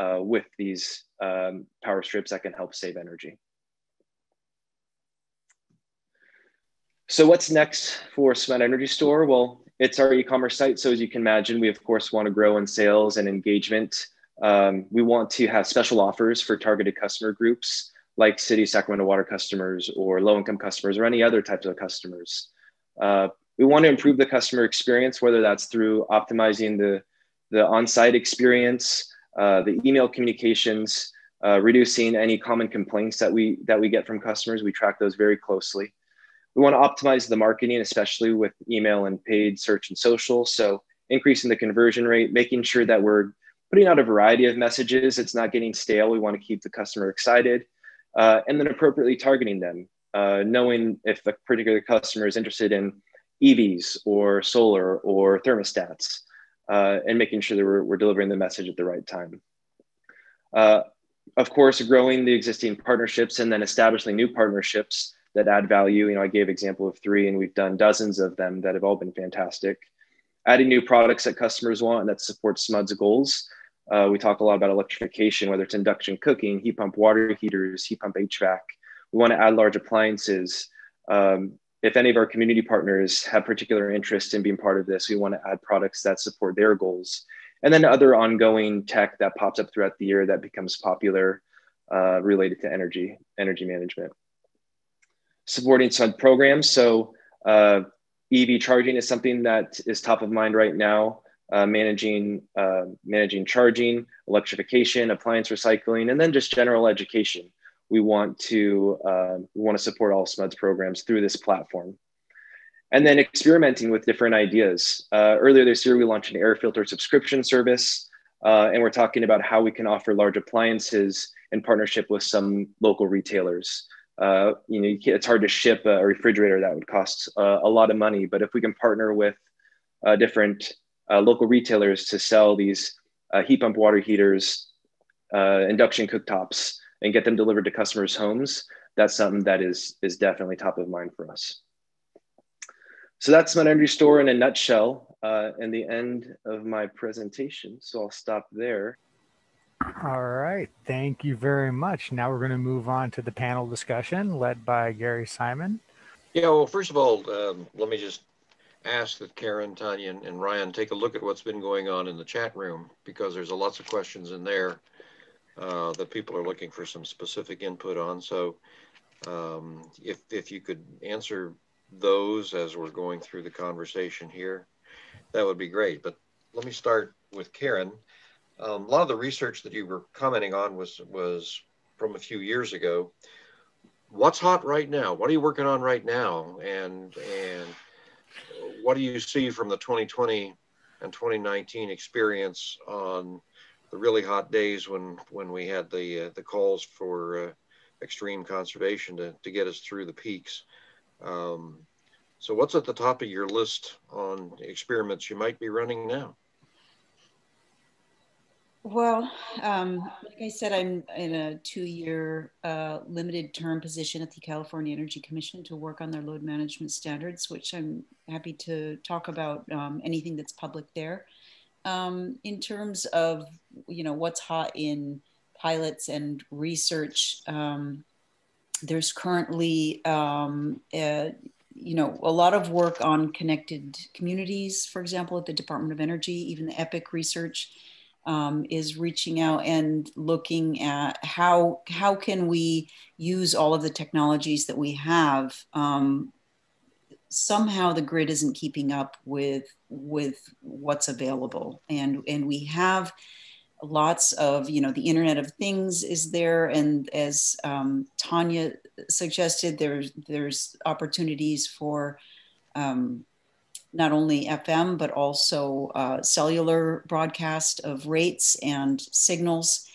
uh, with these um, power strips that can help save energy. So what's next for Smart Energy Store? Well, it's our e-commerce site. So as you can imagine, we of course want to grow in sales and engagement. Um, we want to have special offers for targeted customer groups like City of Sacramento water customers or low-income customers or any other types of customers. Uh, we want to improve the customer experience, whether that's through optimizing the, the on-site experience, uh, the email communications, uh, reducing any common complaints that we, that we get from customers. We track those very closely. We want to optimize the marketing, especially with email and paid search and social. So increasing the conversion rate, making sure that we're putting out a variety of messages. It's not getting stale. We want to keep the customer excited uh, and then appropriately targeting them, uh, knowing if a particular customer is interested in E Vs or solar or thermostats uh, and making sure that we're, we're delivering the message at the right time. Uh, of course, growing the existing partnerships and then establishing new partnerships that add value. You know, I gave example of three, and we've done dozens of them that have all been fantastic. Adding new products that customers want and that support SMUD's goals. Uh, we talk a lot about electrification, whether it's induction cooking, heat pump water heaters, heat pump H V A C. We want to add large appliances. Um, if any of our community partners have particular interest in being part of this, we want to add products that support their goals. And then other ongoing tech that pops up throughout the year that becomes popular uh, related to energy, energy management. Supporting S M U D programs. So uh, E V charging is something that is top of mind right now. Uh, managing, uh, managing charging, electrification, appliance recycling, and then just general education. We want to uh, we want to support all S M U D's programs through this platform. And then experimenting with different ideas. Uh, earlier this year, we launched an air filter subscription service, uh, and we're talking about how we can offer large appliances in partnership with some local retailers. Uh, you know, you can't, it's hard to ship a refrigerator that would cost uh, a lot of money, but if we can partner with uh, different Uh, local retailers to sell these uh, heat pump water heaters, uh, induction cooktops, and get them delivered to customers' homes, that's something that is, is definitely top of mind for us. So that's my energy store in a nutshell uh, and the end of my presentation. So I'll stop there. All right, thank you very much. Now we're gonna move on to the panel discussion led by Gary Simon. Yeah, well, first of all, um, let me just ask that Karen, Tanya, and Ryan take a look at what's been going on in the chat room, because there's a lots of questions in there uh, that people are looking for some specific input on. So um, if, if you could answer those as we're going through the conversation here, that would be great. But let me start with Karen. Um, a lot of the research that you were commenting on was, was from a few years ago. What's hot right now? What are you working on right now? And, and what do you see from the twenty twenty and twenty nineteen experience on the really hot days when when we had the uh, the calls for uh, extreme conservation to, to get us through the peaks? Um, so what's at the top of your list on experiments you might be running now? Well, um, like I said, I'm in a two-year uh, limited term position at the California Energy Commission to work on their load management standards, which I'm happy to talk about um, anything that's public there. Um, in terms of, you know, what's hot in pilots and research, um, there's currently, um, a, you know, a lot of work on connected communities, for example, at the Department of Energy, even the EPIC research. Um, is reaching out and looking at how, how can we use all of the technologies that we have. Um, somehow the grid isn't keeping up with, with what's available. And, and we have lots of, you know, the Internet of Things is there. And as um, Tanya suggested, there's, there's opportunities for um, not only F M, but also uh, cellular broadcast of rates and signals.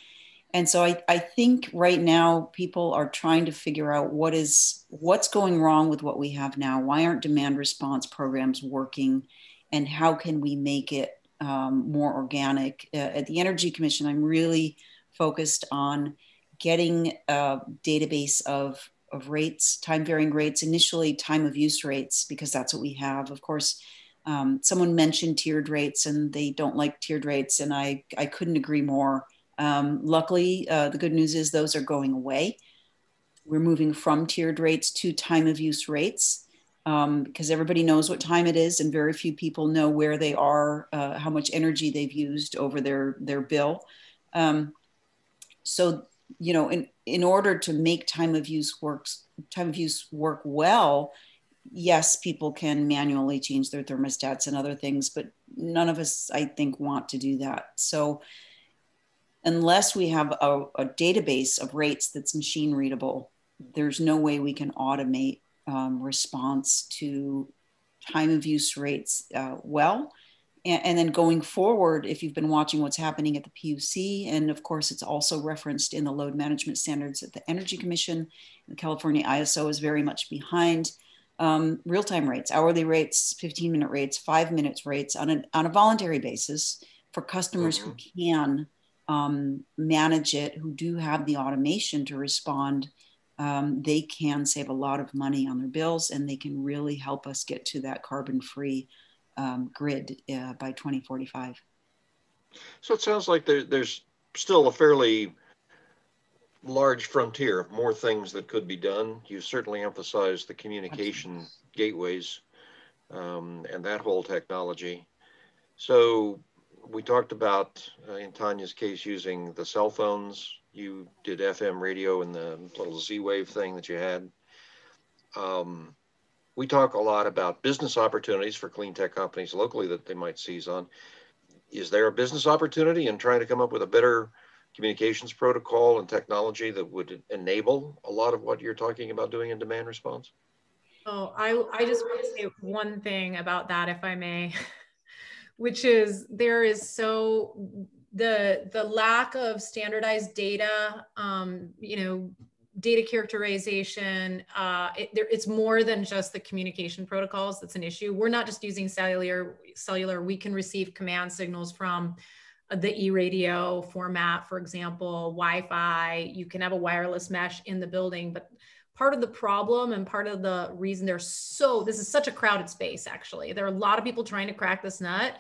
And so I, I think right now people are trying to figure out what is, what's going wrong with what we have now. Why aren't demand response programs working? And how can we make it um, more organic? Uh, at the Energy Commission, I'm really focused on getting a database of of rates, time varying rates, initially time of use rates, because that's what we have. Of course, um, someone mentioned tiered rates and they don't like tiered rates, and I, I couldn't agree more. Um, luckily, uh, the good news is those are going away. We're moving from tiered rates to time of use rates, um, because everybody knows what time it is and very few people know where they are, uh, how much energy they've used over their, their bill. Um, so, you know, in, in order to make time of use works, time of use work well, yes, people can manually change their thermostats and other things, but none of us, I think, want to do that. So unless we have a, a database of rates that's machine readable, there's no way we can automate um, response to time of use rates uh, well. And then going forward, if you've been watching what's happening at the P U C, and of course, it's also referenced in the load management standards at the Energy Commission, the California I S O is very much behind um, real-time rates, hourly rates, fifteen minute rates, five minutes rates on, an, on a voluntary basis for customers mm-hmm. who can um, manage it, who do have the automation to respond. Um, they can save a lot of money on their bills, and they can really help us get to that carbon-free Um, grid uh, by twenty forty-five. So it sounds like there, there's still a fairly large frontier of more things that could be done. You certainly emphasized the communication gateways um, and that whole technology. So we talked about, uh, in Tanya's case, using the cell phones. You did F M radio and the little Z-Wave thing that you had. Um, we talk a lot about business opportunities for clean tech companies locally that they might seize on. Is there a business opportunity in trying to come up with a better communications protocol and technology that would enable a lot of what you're talking about doing in demand response? Oh, I, I just want to say one thing about that, if I may, which is there is so, the, the lack of standardized data, um, you know, data characterization, uh, it, there, it's more than just the communication protocols that's an issue. We're not just using cellular, cellular. We can receive command signals from the eRadio format, for example, Wi-Fi. You can have a wireless mesh in the building, but part of the problem and part of the reason there's so, this is such a crowded space, actually. There are a lot of people trying to crack this nut,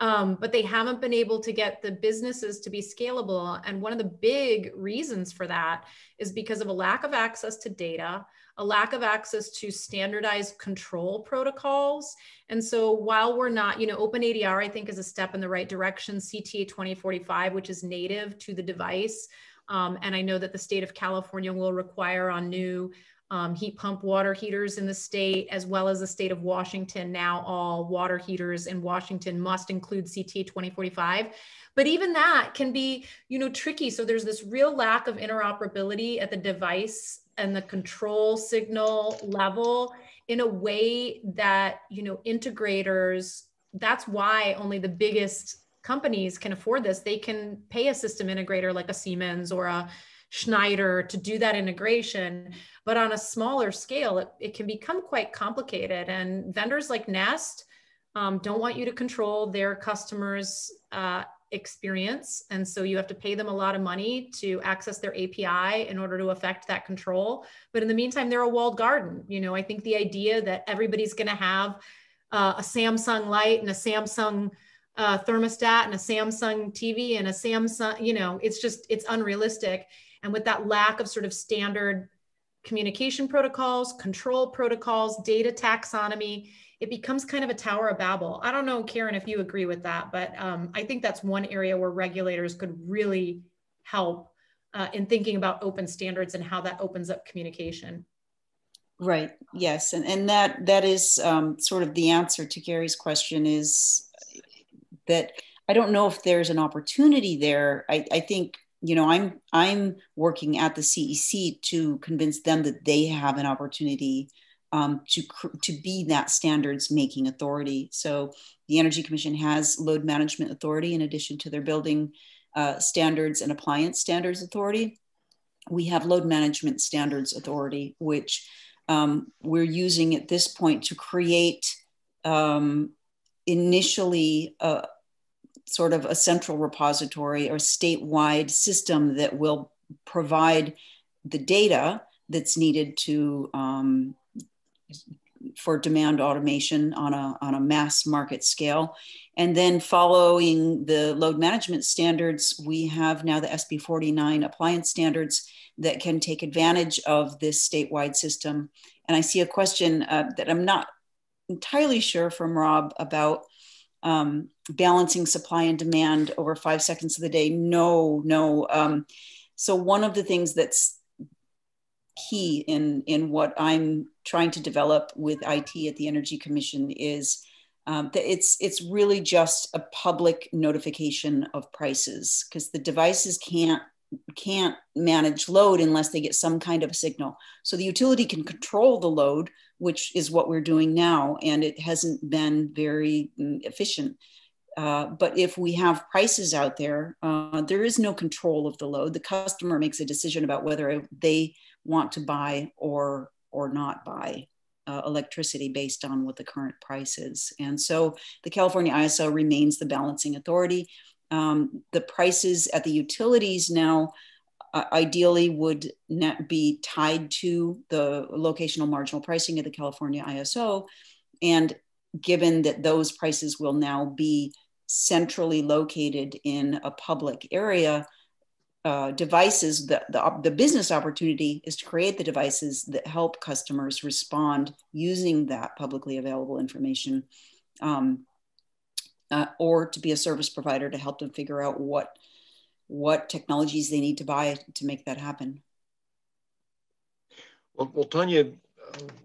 um, but they haven't been able to get the businesses to be scalable. And one of the big reasons for that is because of a lack of access to data, a lack of access to standardized control protocols. And so while we're not, you know, OpenADR, I think, is a step in the right direction, C T A twenty forty-five, which is native to the device. Um, and I know that the state of California will require on new um, heat pump water heaters in the state, as well as the state of Washington. Now all water heaters in Washington must include C T A twenty forty-five. But even that can be, you know, tricky. So there's this real lack of interoperability at the device and the control signal level in a way that, you know, integrators, that's why only the biggest companies can afford this. They can pay a system integrator like a Siemens or a Schneider to do that integration, but on a smaller scale, it, it can become quite complicated. And vendors like Nest um, don't want you to control their customers' uh, experience. And so you have to pay them a lot of money to access their A P I in order to affect that control. But in the meantime, they're a walled garden. You know, I think the idea that everybody's going to have uh, a Samsung light and a Samsung uh, thermostat and a Samsung T V and a Samsung, you know, it's just, it's unrealistic. And with that lack of sort of standard communication protocols, control protocols, data taxonomy, it becomes kind of a Tower of Babel. I don't know, Karen, if you agree with that, but um, I think that's one area where regulators could really help uh, in thinking about open standards and how that opens up communication. Right, yes, and, and that that is um, sort of the answer to Gary's question, is that I don't know if there's an opportunity there. I, I think, you know, I'm, I'm working at the C E C to convince them that they have an opportunity Um, to, to be that standards making authority. So the Energy Commission has load management authority in addition to their building uh, standards and appliance standards authority. We have load management standards authority, which um, we're using at this point to create um, initially a, sort of a central repository or statewide system that will provide the data that's needed to um, for demand automation on a, on a mass market scale. And then following the load management standards, we have now the S B forty-nine appliance standards that can take advantage of this statewide system. And I see a question uh, that I'm not entirely sure from Rob about um, balancing supply and demand over five seconds of the day. No, no. Um, so one of the things that's key in, in what I'm trying to develop with I T at the Energy Commission is um, that it's, it's really just a public notification of prices, because the devices can't, can't manage load unless they get some kind of a signal. So the utility can control the load, which is what we're doing now, and it hasn't been very efficient. Uh, but if we have prices out there, uh, there is no control of the load. The customer makes a decision about whether they want to buy or or not buy uh, electricity based on what the current price is. And so the California I S O remains the balancing authority. Um, the prices at the utilities now uh, ideally would not be tied to the locational marginal pricing of the California I S O. And given that those prices will now be centrally located in a public area, uh, devices, the, the, the business opportunity is to create the devices that help customers respond using that publicly available information, um, uh, or to be a service provider to help them figure out what, what technologies they need to buy to make that happen. Well, well Tanya,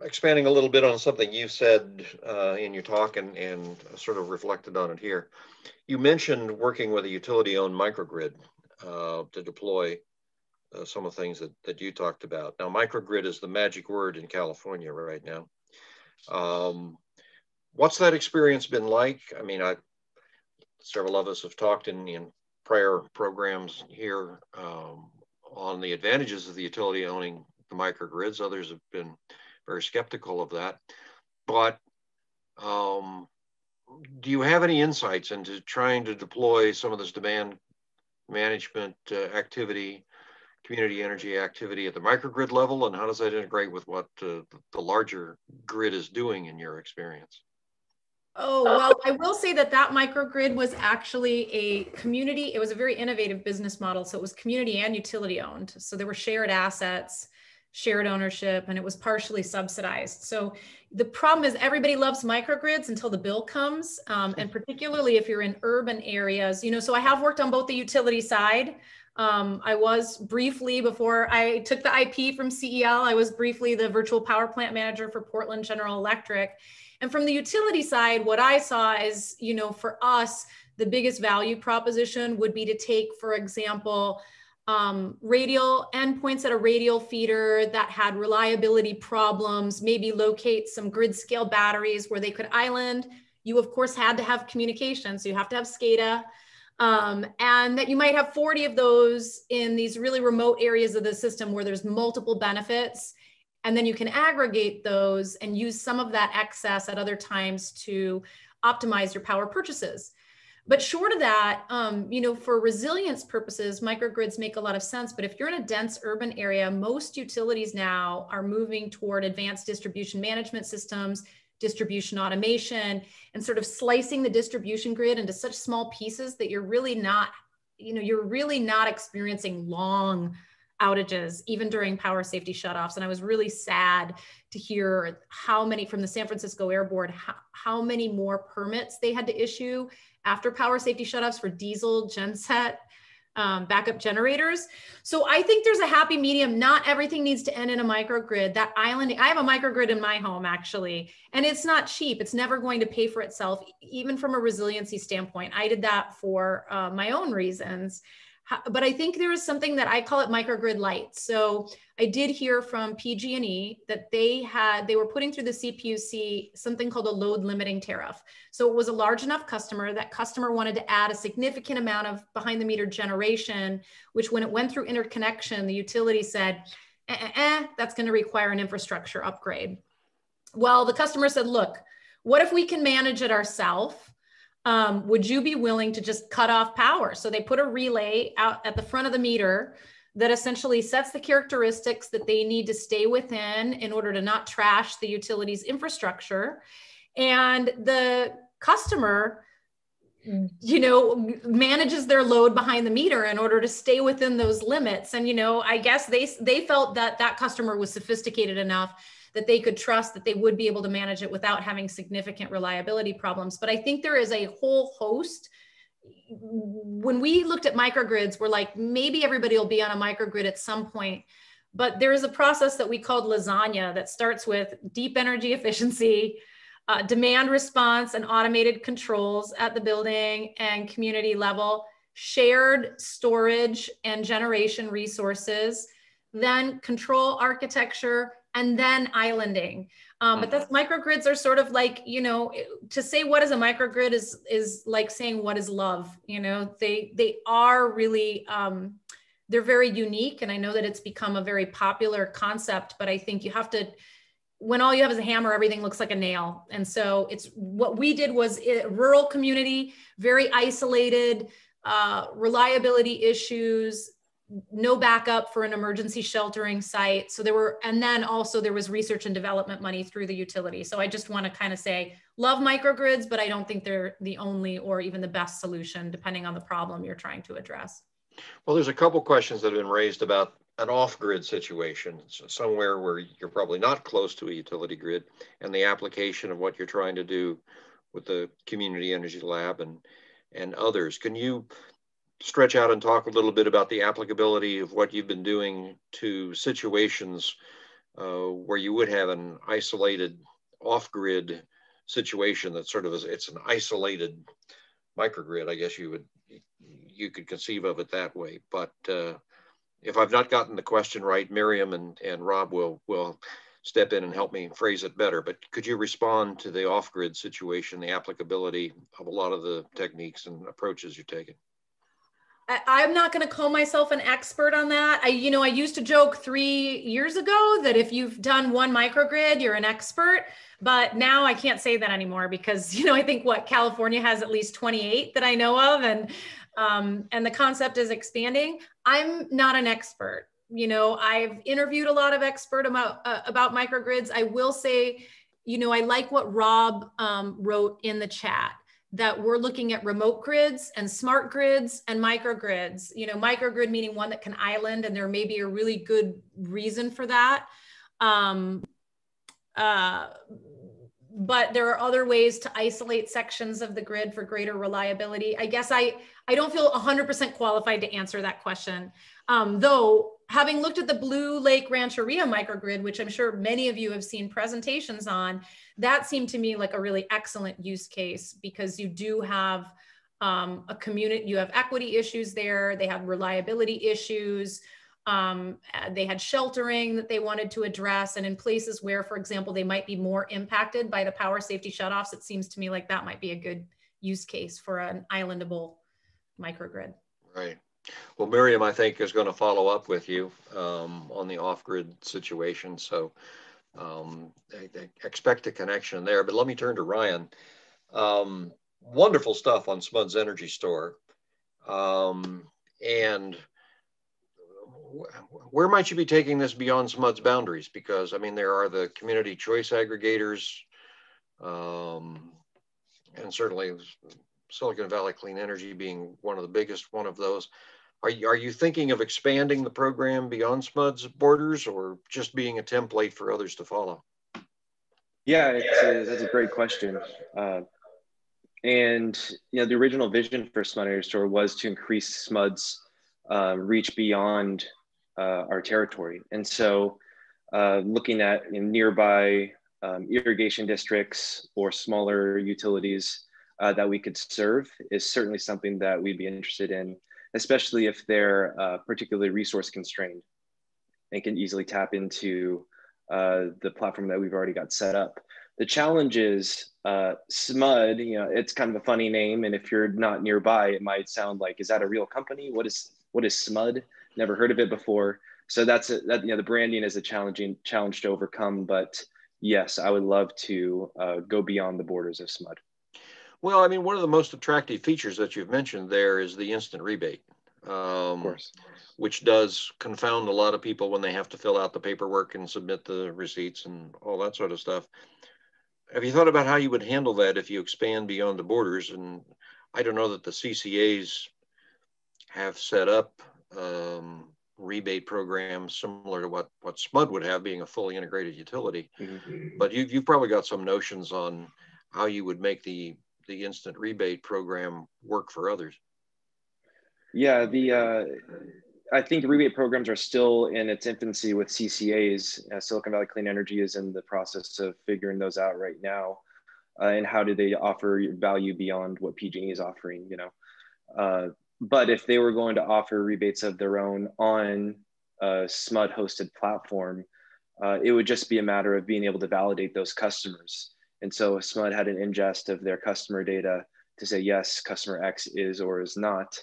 expanding a little bit on something you said uh, in your talk and, and sort of reflected on it here. You mentioned working with a utility-owned microgrid uh, to deploy uh, some of the things that, that you talked about. Now, microgrid is the magic word in California right now. Um, what's that experience been like? I mean, I, several of us have talked in, in prior programs here um, on the advantages of the utility owning the microgrids. Others have been very skeptical of that, but um, do you have any insights into trying to deploy some of this demand management uh, activity, community energy activity at the microgrid level, and how does that integrate with what uh, the larger grid is doing in your experience? Oh, well, I will say that that microgrid was actually a community, it was a very innovative business model. So it was community and utility owned. So there were shared assets, shared ownership, and it was partially subsidized. So the problem is everybody loves microgrids until the bill comes. Um, and particularly if you're in urban areas, you know, so I have worked on both the utility side. Um, I was briefly, before I took the I P from C E L, I was briefly the virtual power plant manager for Portland General Electric. And from the utility side, what I saw is, you know, for us, the biggest value proposition would be to take, for example, Um, radial endpoints at a radial feeder that had reliability problems, maybe locate some grid scale batteries where they could island. You of course had to have communication, so you have to have SCADA, um, and that you might have forty of those in these really remote areas of the system where there's multiple benefits. And then you can aggregate those and use some of that excess at other times to optimize your power purchases. But short of that, um, you know, for resilience purposes, microgrids make a lot of sense. But if you're in a dense urban area, most utilities now are moving toward advanced distribution management systems, distribution automation, and sort of slicing the distribution grid into such small pieces that you're really not, you know, you're really not experiencing long outages, even during power safety shutoffs. And I was really sad to hear how many from the San Francisco Air Board, how, how many more permits they had to issue after power safety shutoffs for diesel, genset, um, backup generators. So I think there's a happy medium. Not everything needs to end in a microgrid. That islanding, I have a microgrid in my home actually, and it's not cheap. It's never going to pay for itself, even from a resiliency standpoint. I did that for uh, my own reasons. But I think there is something that I call it microgrid light. So I did hear from P G and E that they had, they were putting through the C P U C something called a load limiting tariff. So it was a large enough customer, that customer wanted to add a significant amount of behind the meter generation, which when it went through interconnection, the utility said, eh, eh, eh, that's going to require an infrastructure upgrade. Well, the customer said, look, what if we can manage it ourselves? Um, would you be willing to just cut off power? So they put a relay out at the front of the meter that essentially sets the characteristics that they need to stay within in order to not trash the utility's infrastructure. And the customer, you know, manages their load behind the meter in order to stay within those limits. And, you know, I guess they, they felt that that customer was sophisticated enough that they could trust that they would be able to manage it without having significant reliability problems. But I think there is a whole host. When we looked at microgrids, we're like, maybe everybody will be on a microgrid at some point, but there is a process that we called lasagna that starts with deep energy efficiency, uh, demand response and automated controls at the building and community level, shared storage and generation resources, then control architecture, and then islanding. Um, but that's, microgrids are sort of like, you know, to say what is a microgrid is is like saying what is love. You know, they they are really, um, they're very unique. And I know that it's become a very popular concept, but I think you have to, when all you have is a hammer, everything looks like a nail. And so it's, what we did was a rural community, very isolated, uh, reliability issues, no backup for an emergency sheltering site. So there were, and then also there was research and development money through the utility. So I just want to kind of say, love microgrids, but I don't think they're the only or even the best solution, depending on the problem you're trying to address. Well, there's a couple questions that have been raised about an off-grid situation, so somewhere where you're probably not close to a utility grid, and the application of what you're trying to do with the Community Energy Lab and, and others. Can you stretch out and talk a little bit about the applicability of what you've been doing to situations uh, where you would have an isolated off-grid situation that sort of is, it's an isolated microgrid, I guess you would, you could conceive of it that way. But uh, if I've not gotten the question right, Miriam and, and Rob will, will step in and help me phrase it better, but could you respond to the off-grid situation, the applicability of a lot of the techniques and approaches you're taking? I'm not going to call myself an expert on that. I, you know, I used to joke three years ago that if you've done one microgrid, you're an expert, but now I can't say that anymore because, you know, I think what California has at least twenty-eight that I know of, and, um, and the concept is expanding. I'm not an expert. You know, I've interviewed a lot of expert about, uh, about microgrids. I will say, you know, I like what Rob um, wrote in the chat, that we're looking at remote grids and smart grids and microgrids. You know, microgrid meaning one that can island, and there may be a really good reason for that. Um, uh, but there are other ways to isolate sections of the grid for greater reliability. I guess I, I don't feel one hundred percent qualified to answer that question. Um, though, having looked at the Blue Lake Rancheria microgrid, which I'm sure many of you have seen presentations on, that seemed to me like a really excellent use case because you do have um, a community, you have equity issues there, they had reliability issues, um, they had sheltering that they wanted to address, and in places where, for example, they might be more impacted by the power safety shutoffs, it seems to me like that might be a good use case for an islandable microgrid. Right. Well, Miriam, I think, is going to follow up with you um, on the off-grid situation, so um, I, I expect a connection there. But let me turn to Ryan. Um, wonderful stuff on SMUD's Energy Store. Um, and where might you be taking this beyond SMUD's boundaries? Because, I mean, there are the community choice aggregators, um, and certainly Silicon Valley Clean Energy being one of the biggest one of those. Are you, are you thinking of expanding the program beyond SMUD's borders, or just being a template for others to follow? Yeah, it's a, that's a great question. Uh, and you know, the original vision for SMUD Energy Store was to increase SMUD's uh, reach beyond uh, our territory. And so uh, looking at you know, nearby um, irrigation districts or smaller utilities Uh, that we could serve is certainly something that we'd be interested in, especially if they're uh, particularly resource constrained and can easily tap into uh, the platform that we've already got set up. The challenge is uh, SMUD, you know, it's kind of a funny name, and if you're not nearby, it might sound like, is that a real company? What is what is SMUD? Never heard of it before. So that's a, that, you know, the branding is a challenging challenge to overcome. But yes, I would love to uh, go beyond the borders of SMUD. Well, I mean, one of the most attractive features that you've mentioned there is the instant rebate, um, of course, which does confound a lot of people when they have to fill out the paperwork and submit the receipts and all that sort of stuff. Have you thought about how you would handle that if you expand beyond the borders? And I don't know that the C C As have set up um, rebate programs similar to what, what SMUD would have, being a fully integrated utility. Mm-hmm. But you've, you've probably got some notions on how you would make the the instant rebate program work for others. Yeah, the uh, I think rebate programs are still in its infancy with C C As. Uh, Silicon Valley Clean Energy is in the process of figuring those out right now. Uh, and how do they offer value beyond what P G and E is offering, you know? Uh, but if they were going to offer rebates of their own on a SMUD-hosted platform, uh, it would just be a matter of being able to validate those customers. And so if SMUD had an ingest of their customer data to say, yes, customer X is or is not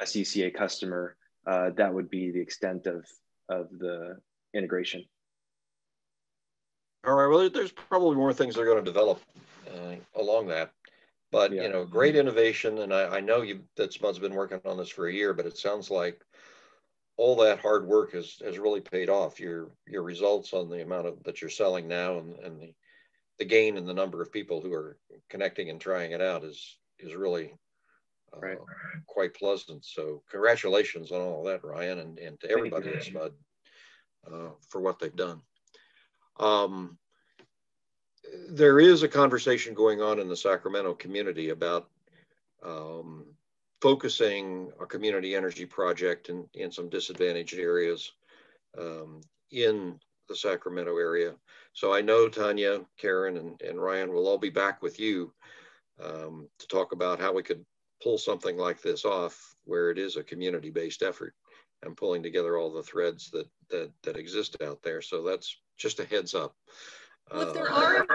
a C C A customer, uh, that would be the extent of, of the integration. All right, well, there's probably more things that are going to develop uh, along that. But, yeah. You know, great innovation. And I, I know you, that SMUD's been working on this for a year, but it sounds like all that hard work has, has really paid off. Your your results on the amount of that you're selling now, and, and the, the gain in the number of people who are connecting and trying it out is is really uh, right. quite pleasant. So congratulations on all of that, Ryan, and, and to everybody at SMUD uh, for what they've done. Um, there is a conversation going on in the Sacramento community about um, focusing a community energy project in, in some disadvantaged areas um, in the Sacramento area. So I know Tanya, Karen, and, and Ryan will all be back with you um, to talk about how we could pull something like this off, where it is a community-based effort and pulling together all the threads that, that, that exist out there. So that's just a heads up. Well, if there are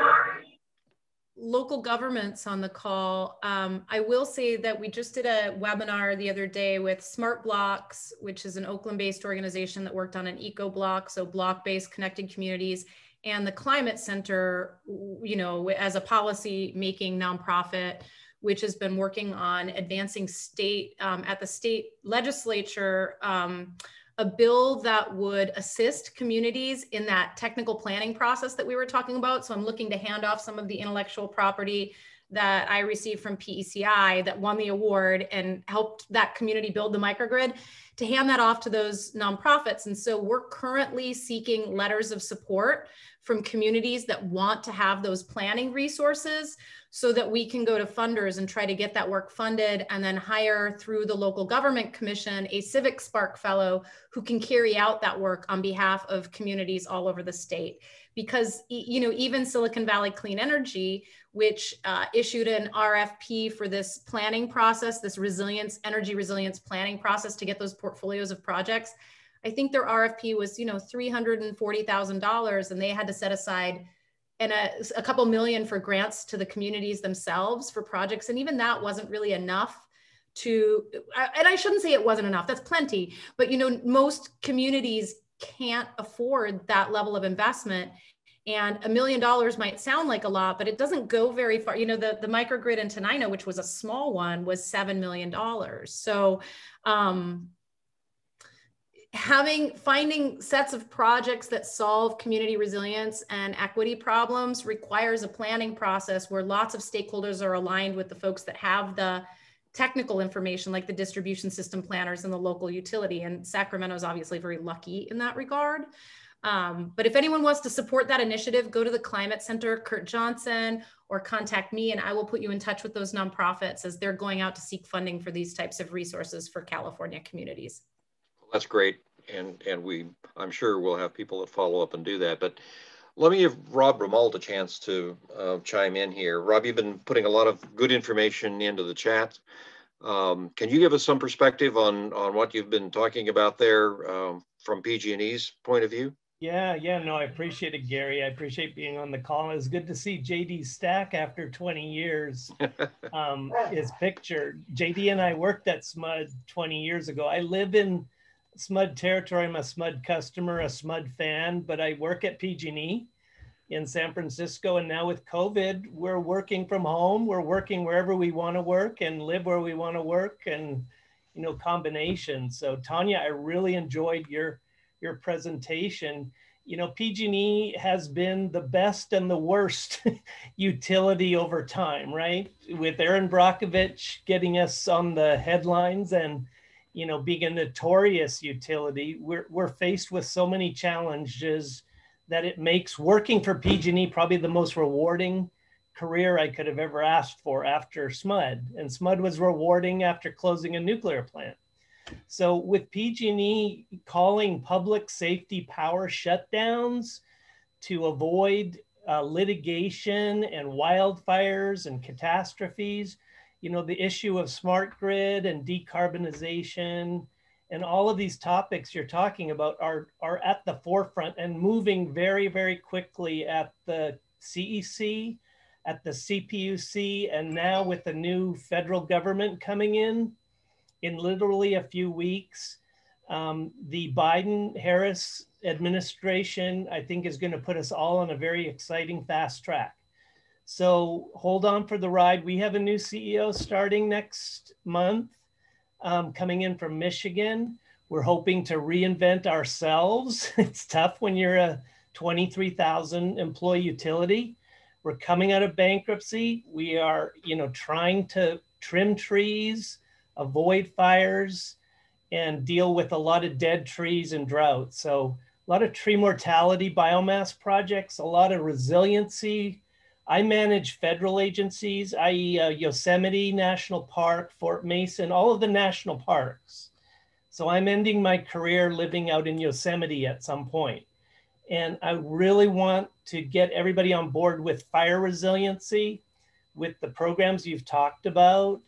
local governments on the call, um, I will say that we just did a webinar the other day with Smart Blocks, which is an Oakland-based organization that worked on an eco-block, so block-based connected communities, and the Climate Center, you know, as a policy-making nonprofit, which has been working on advancing state, um, at the state legislature, um, a bill that would assist communities in that technical planning process that we were talking about. So I'm looking to hand off some of the intellectual property that I received from P E C I that won the award and helped that community build the microgrid, to hand that off to those nonprofits. And so we're currently seeking letters of support from communities that want to have those planning resources, so that we can go to funders and try to get that work funded, and then hire through the Local Government Commission a Civic Spark fellow who can carry out that work on behalf of communities all over the state. Because, you know, even Silicon Valley Clean Energy, which uh, issued an R F P for this planning process, this resilience, energy resilience planning process, to get those portfolios of projects, I think their R F P was, you know, three hundred forty thousand dollars, and they had to set aside and a, a couple million for grants to the communities themselves for projects. And even that wasn't really enough to, and I shouldn't say it wasn't enough, that's plenty, but, you know, most communities can't afford that level of investment. And a million dollars might sound like a lot, but it doesn't go very far. You know, the, the microgrid in Tenino, which was a small one, was seven million dollars. So, um, having, finding sets of projects that solve community resilience and equity problems requires a planning process where lots of stakeholders are aligned with the folks that have the technical information, like the distribution system planners and the local utility. And Sacramento is obviously very lucky in that regard. Um, but if anyone wants to support that initiative, go to the Climate Center, Kurt Johnson, or contact me, and I will put you in touch with those nonprofits as they're going out to seek funding for these types of resources for California communities. That's great, and and we, I'm sure we'll have people that follow up and do that. But let me give Rob Ramald a chance to uh, chime in here. Rob, you've been putting a lot of good information into the chat. Um, can you give us some perspective on on what you've been talking about there um, from P G and E's point of view? Yeah, yeah, no, I appreciate it, Gary. I appreciate being on the call. It's good to see J D Stack after twenty years, um, his picture. J D and I worked at SMUD twenty years ago. I live in SMUD territory. I'm a SMUD customer, a SMUD fan, but I work at P G and E in San Francisco. And now with COVID, we're working from home. We're working wherever we want to work and live where we want to work, and, you know, combination. So Tanya, I really enjoyed your, your presentation. You know, P G and E has been the best and the worst utility over time, right? With Aaron Brockovich getting us on the headlines and, you know, being a notorious utility, we're, we're faced with so many challenges that it makes working for P G and E probably the most rewarding career I could have ever asked for after SMUD. And SMUD was rewarding after closing a nuclear plant. So with P G and E calling public safety power shutdowns to avoid uh, litigation and wildfires and catastrophes, you know, the issue of smart grid and decarbonization and all of these topics you're talking about are, are at the forefront and moving very, very quickly at the C E C, at the C P U C, and now with the new federal government coming in, in literally a few weeks. Um, the Biden-Harris administration, I think, is going to put us all on a very exciting fast track. So hold on for the ride. We have a new C E O starting next month, um, coming in from Michigan. We're hoping to reinvent ourselves. It's tough when you're a twenty-three thousand employee utility. We're coming out of bankruptcy. We are, you know, trying to trim trees, avoid fires, and deal with a lot of dead trees and drought. So a lot of tree mortality, biomass projects, a lot of resiliency. I manage federal agencies, that is uh, Yosemite National Park, Fort Mason, all of the national parks. So I'm ending my career living out in Yosemite at some point. And I really want to get everybody on board with fire resiliency, with the programs you've talked about,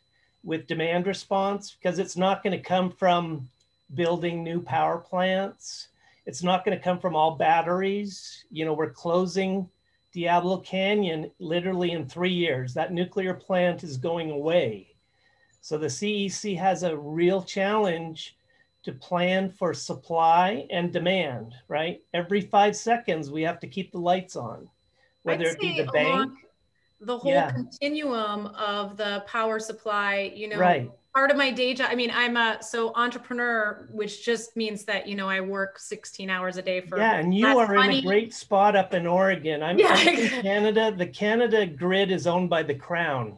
with demand response, because it's not going to come from building new power plants. It's not going to come from all batteries. You know, we're closing Diablo Canyon literally in three years. That nuclear plant is going away. So the C E C has a real challenge to plan for supply and demand, right? Every five seconds, we have to keep the lights on, whether it be the bank. The whole yeah. continuum of the power supply, you know, right. part of my day job. I mean, I'm a, so entrepreneur, which just means that, you know, I work sixteen hours a day for. Yeah, and you are money. in a great spot up in Oregon. I'm yeah. in Canada. The Canada grid is owned by the Crown.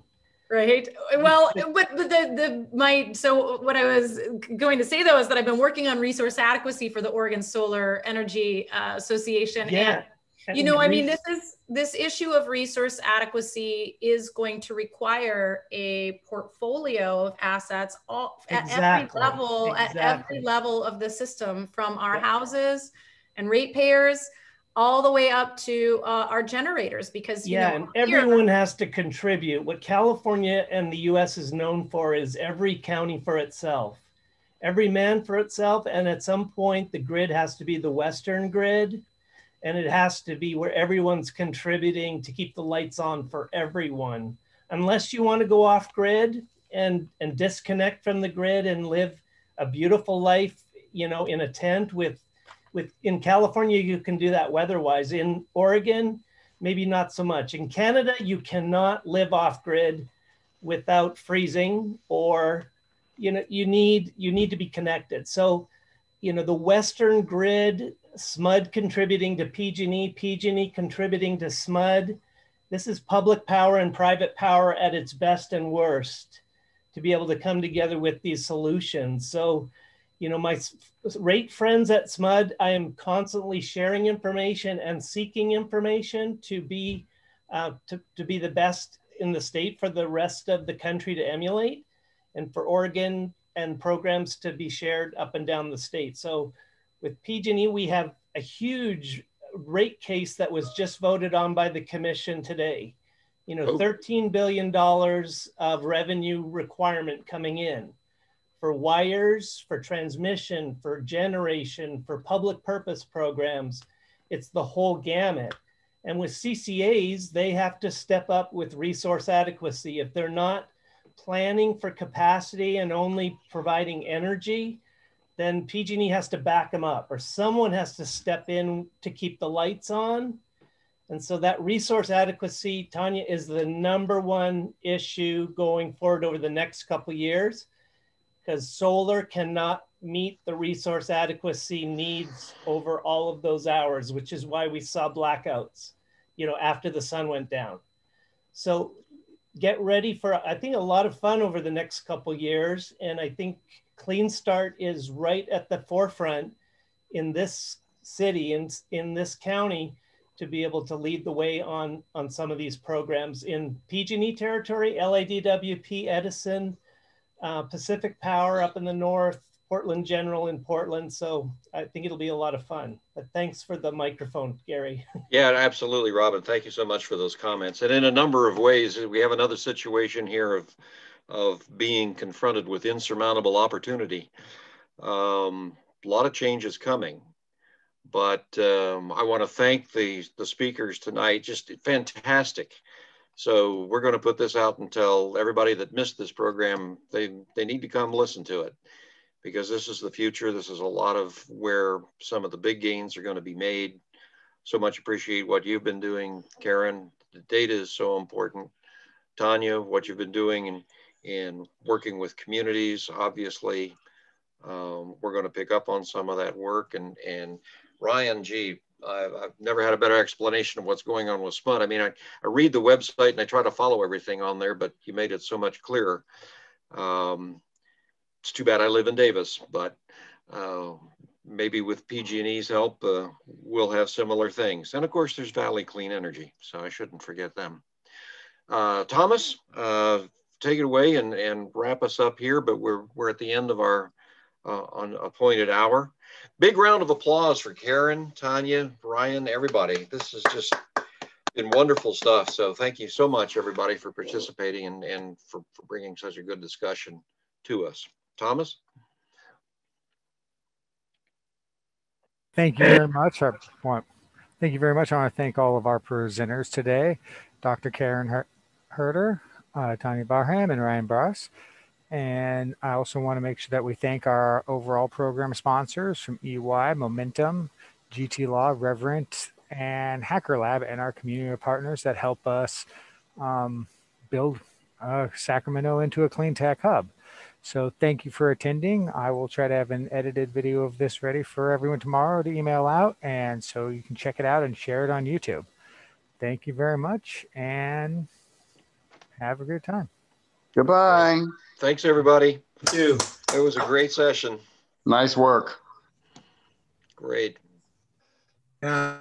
Right. Well, but the, the, my, so what I was going to say though, is that I've been working on resource adequacy for the Oregon Solar Energy uh, Association. Yeah. And, You know, I mean, this is this issue of resource adequacy is going to require a portfolio of assets all, exactly. at every level, exactly. at every level of the system, from our yeah. houses and ratepayers all the way up to uh, our generators, because you yeah, know, and everyone has to contribute. What California and the U S is known for is every county for itself, every man for itself, and at some point the grid has to be the Western grid. And it has to be where everyone's contributing to keep the lights on for everyone, unless you want to go off grid and, and disconnect from the grid and live a beautiful life, you know, in a tent with, with, in California, you can do that weather-wise. In Oregon, maybe not so much. In Canada, you cannot live off grid without freezing, or, you know, you need, you need to be connected. So, you know, the Western grid, S M U D contributing to P G and E, P G and E contributing to S M U D. This is public power and private power at its best and worst, to be able to come together with these solutions. So, you know, my rate friends at S M U D, I am constantly sharing information and seeking information to be, uh, to, to be the best in the state for the rest of the country to emulate, and for Oregon and programs to be shared up and down the state. So with P G and E, we have a huge rate case that was just voted on by the commission today. You know, thirteen billion dollars of revenue requirement coming in for wires, for transmission, for generation, for public purpose programs. It's the whole gamut. And with C C As, they have to step up with resource adequacy. If they're not planning for capacity and only providing energy, then P G and E has to back them up, or someone has to step in to keep the lights on. And so that resource adequacy, Tanya, is the number one issue going forward over the next couple of years, because solar cannot meet the resource adequacy needs over all of those hours, which is why we saw blackouts, you know, after the sun went down. So get ready for, I think, a lot of fun over the next couple of years. And I think CleanStart is right at the forefront in this city and in this county to be able to lead the way on, on some of these programs in P G and E territory, L A D W P, Edison, uh, Pacific Power up in the north, Portland General in Portland. So I think it'll be a lot of fun. But thanks for the microphone, Gary. Yeah, absolutely, Robin. Thank you so much for those comments. And in a number of ways, we have another situation here of of being confronted with insurmountable opportunity. Um, a lot of change is coming, but um, I want to thank the, the speakers tonight, just fantastic. So we're going to put this out and tell everybody that missed this program, they, they need to come listen to it, because this is the future. This is a lot of where some of the big gains are going to be made. So much appreciate what you've been doing, Karen. The data is so important. Tanya, what you've been doing, and in working with communities, obviously, Um, we're going to pick up on some of that work. And, and Ryan, gee, I've, I've never had a better explanation of what's going on with SMUD. I mean, I, I read the website and I try to follow everything on there, but you made it so much clearer. Um, it's too bad I live in Davis, but uh, maybe with P G and E's help, uh, we'll have similar things. And of course, there's Valley Clean Energy, so I shouldn't forget them. Uh, Thomas, uh, take it away and, and wrap us up here, but we're, we're at the end of our uh, on appointed hour. Big round of applause for Karen, Tanya, Ryan, everybody. This has just been wonderful stuff. So thank you so much, everybody, for participating and, and for, for bringing such a good discussion to us. Thomas? Thank you very much. I want, thank you very much. I want to thank all of our presenters today, Doctor Karen Herter, uh, Tanya Barham, and Ryan Braas. And I also want to make sure that we thank our overall program sponsors from E Y, Momentum, G T Law, Reverent, and Hacker Lab, and our community of partners that help us um, build uh, Sacramento into a clean tech hub. So thank you for attending. I will try to have an edited video of this ready for everyone tomorrow to email out, and so you can check it out and share it on YouTube. Thank you very much, and have a good time. Goodbye. Thanks, everybody. Thank you. It was a great session. Nice work. Great. Yeah.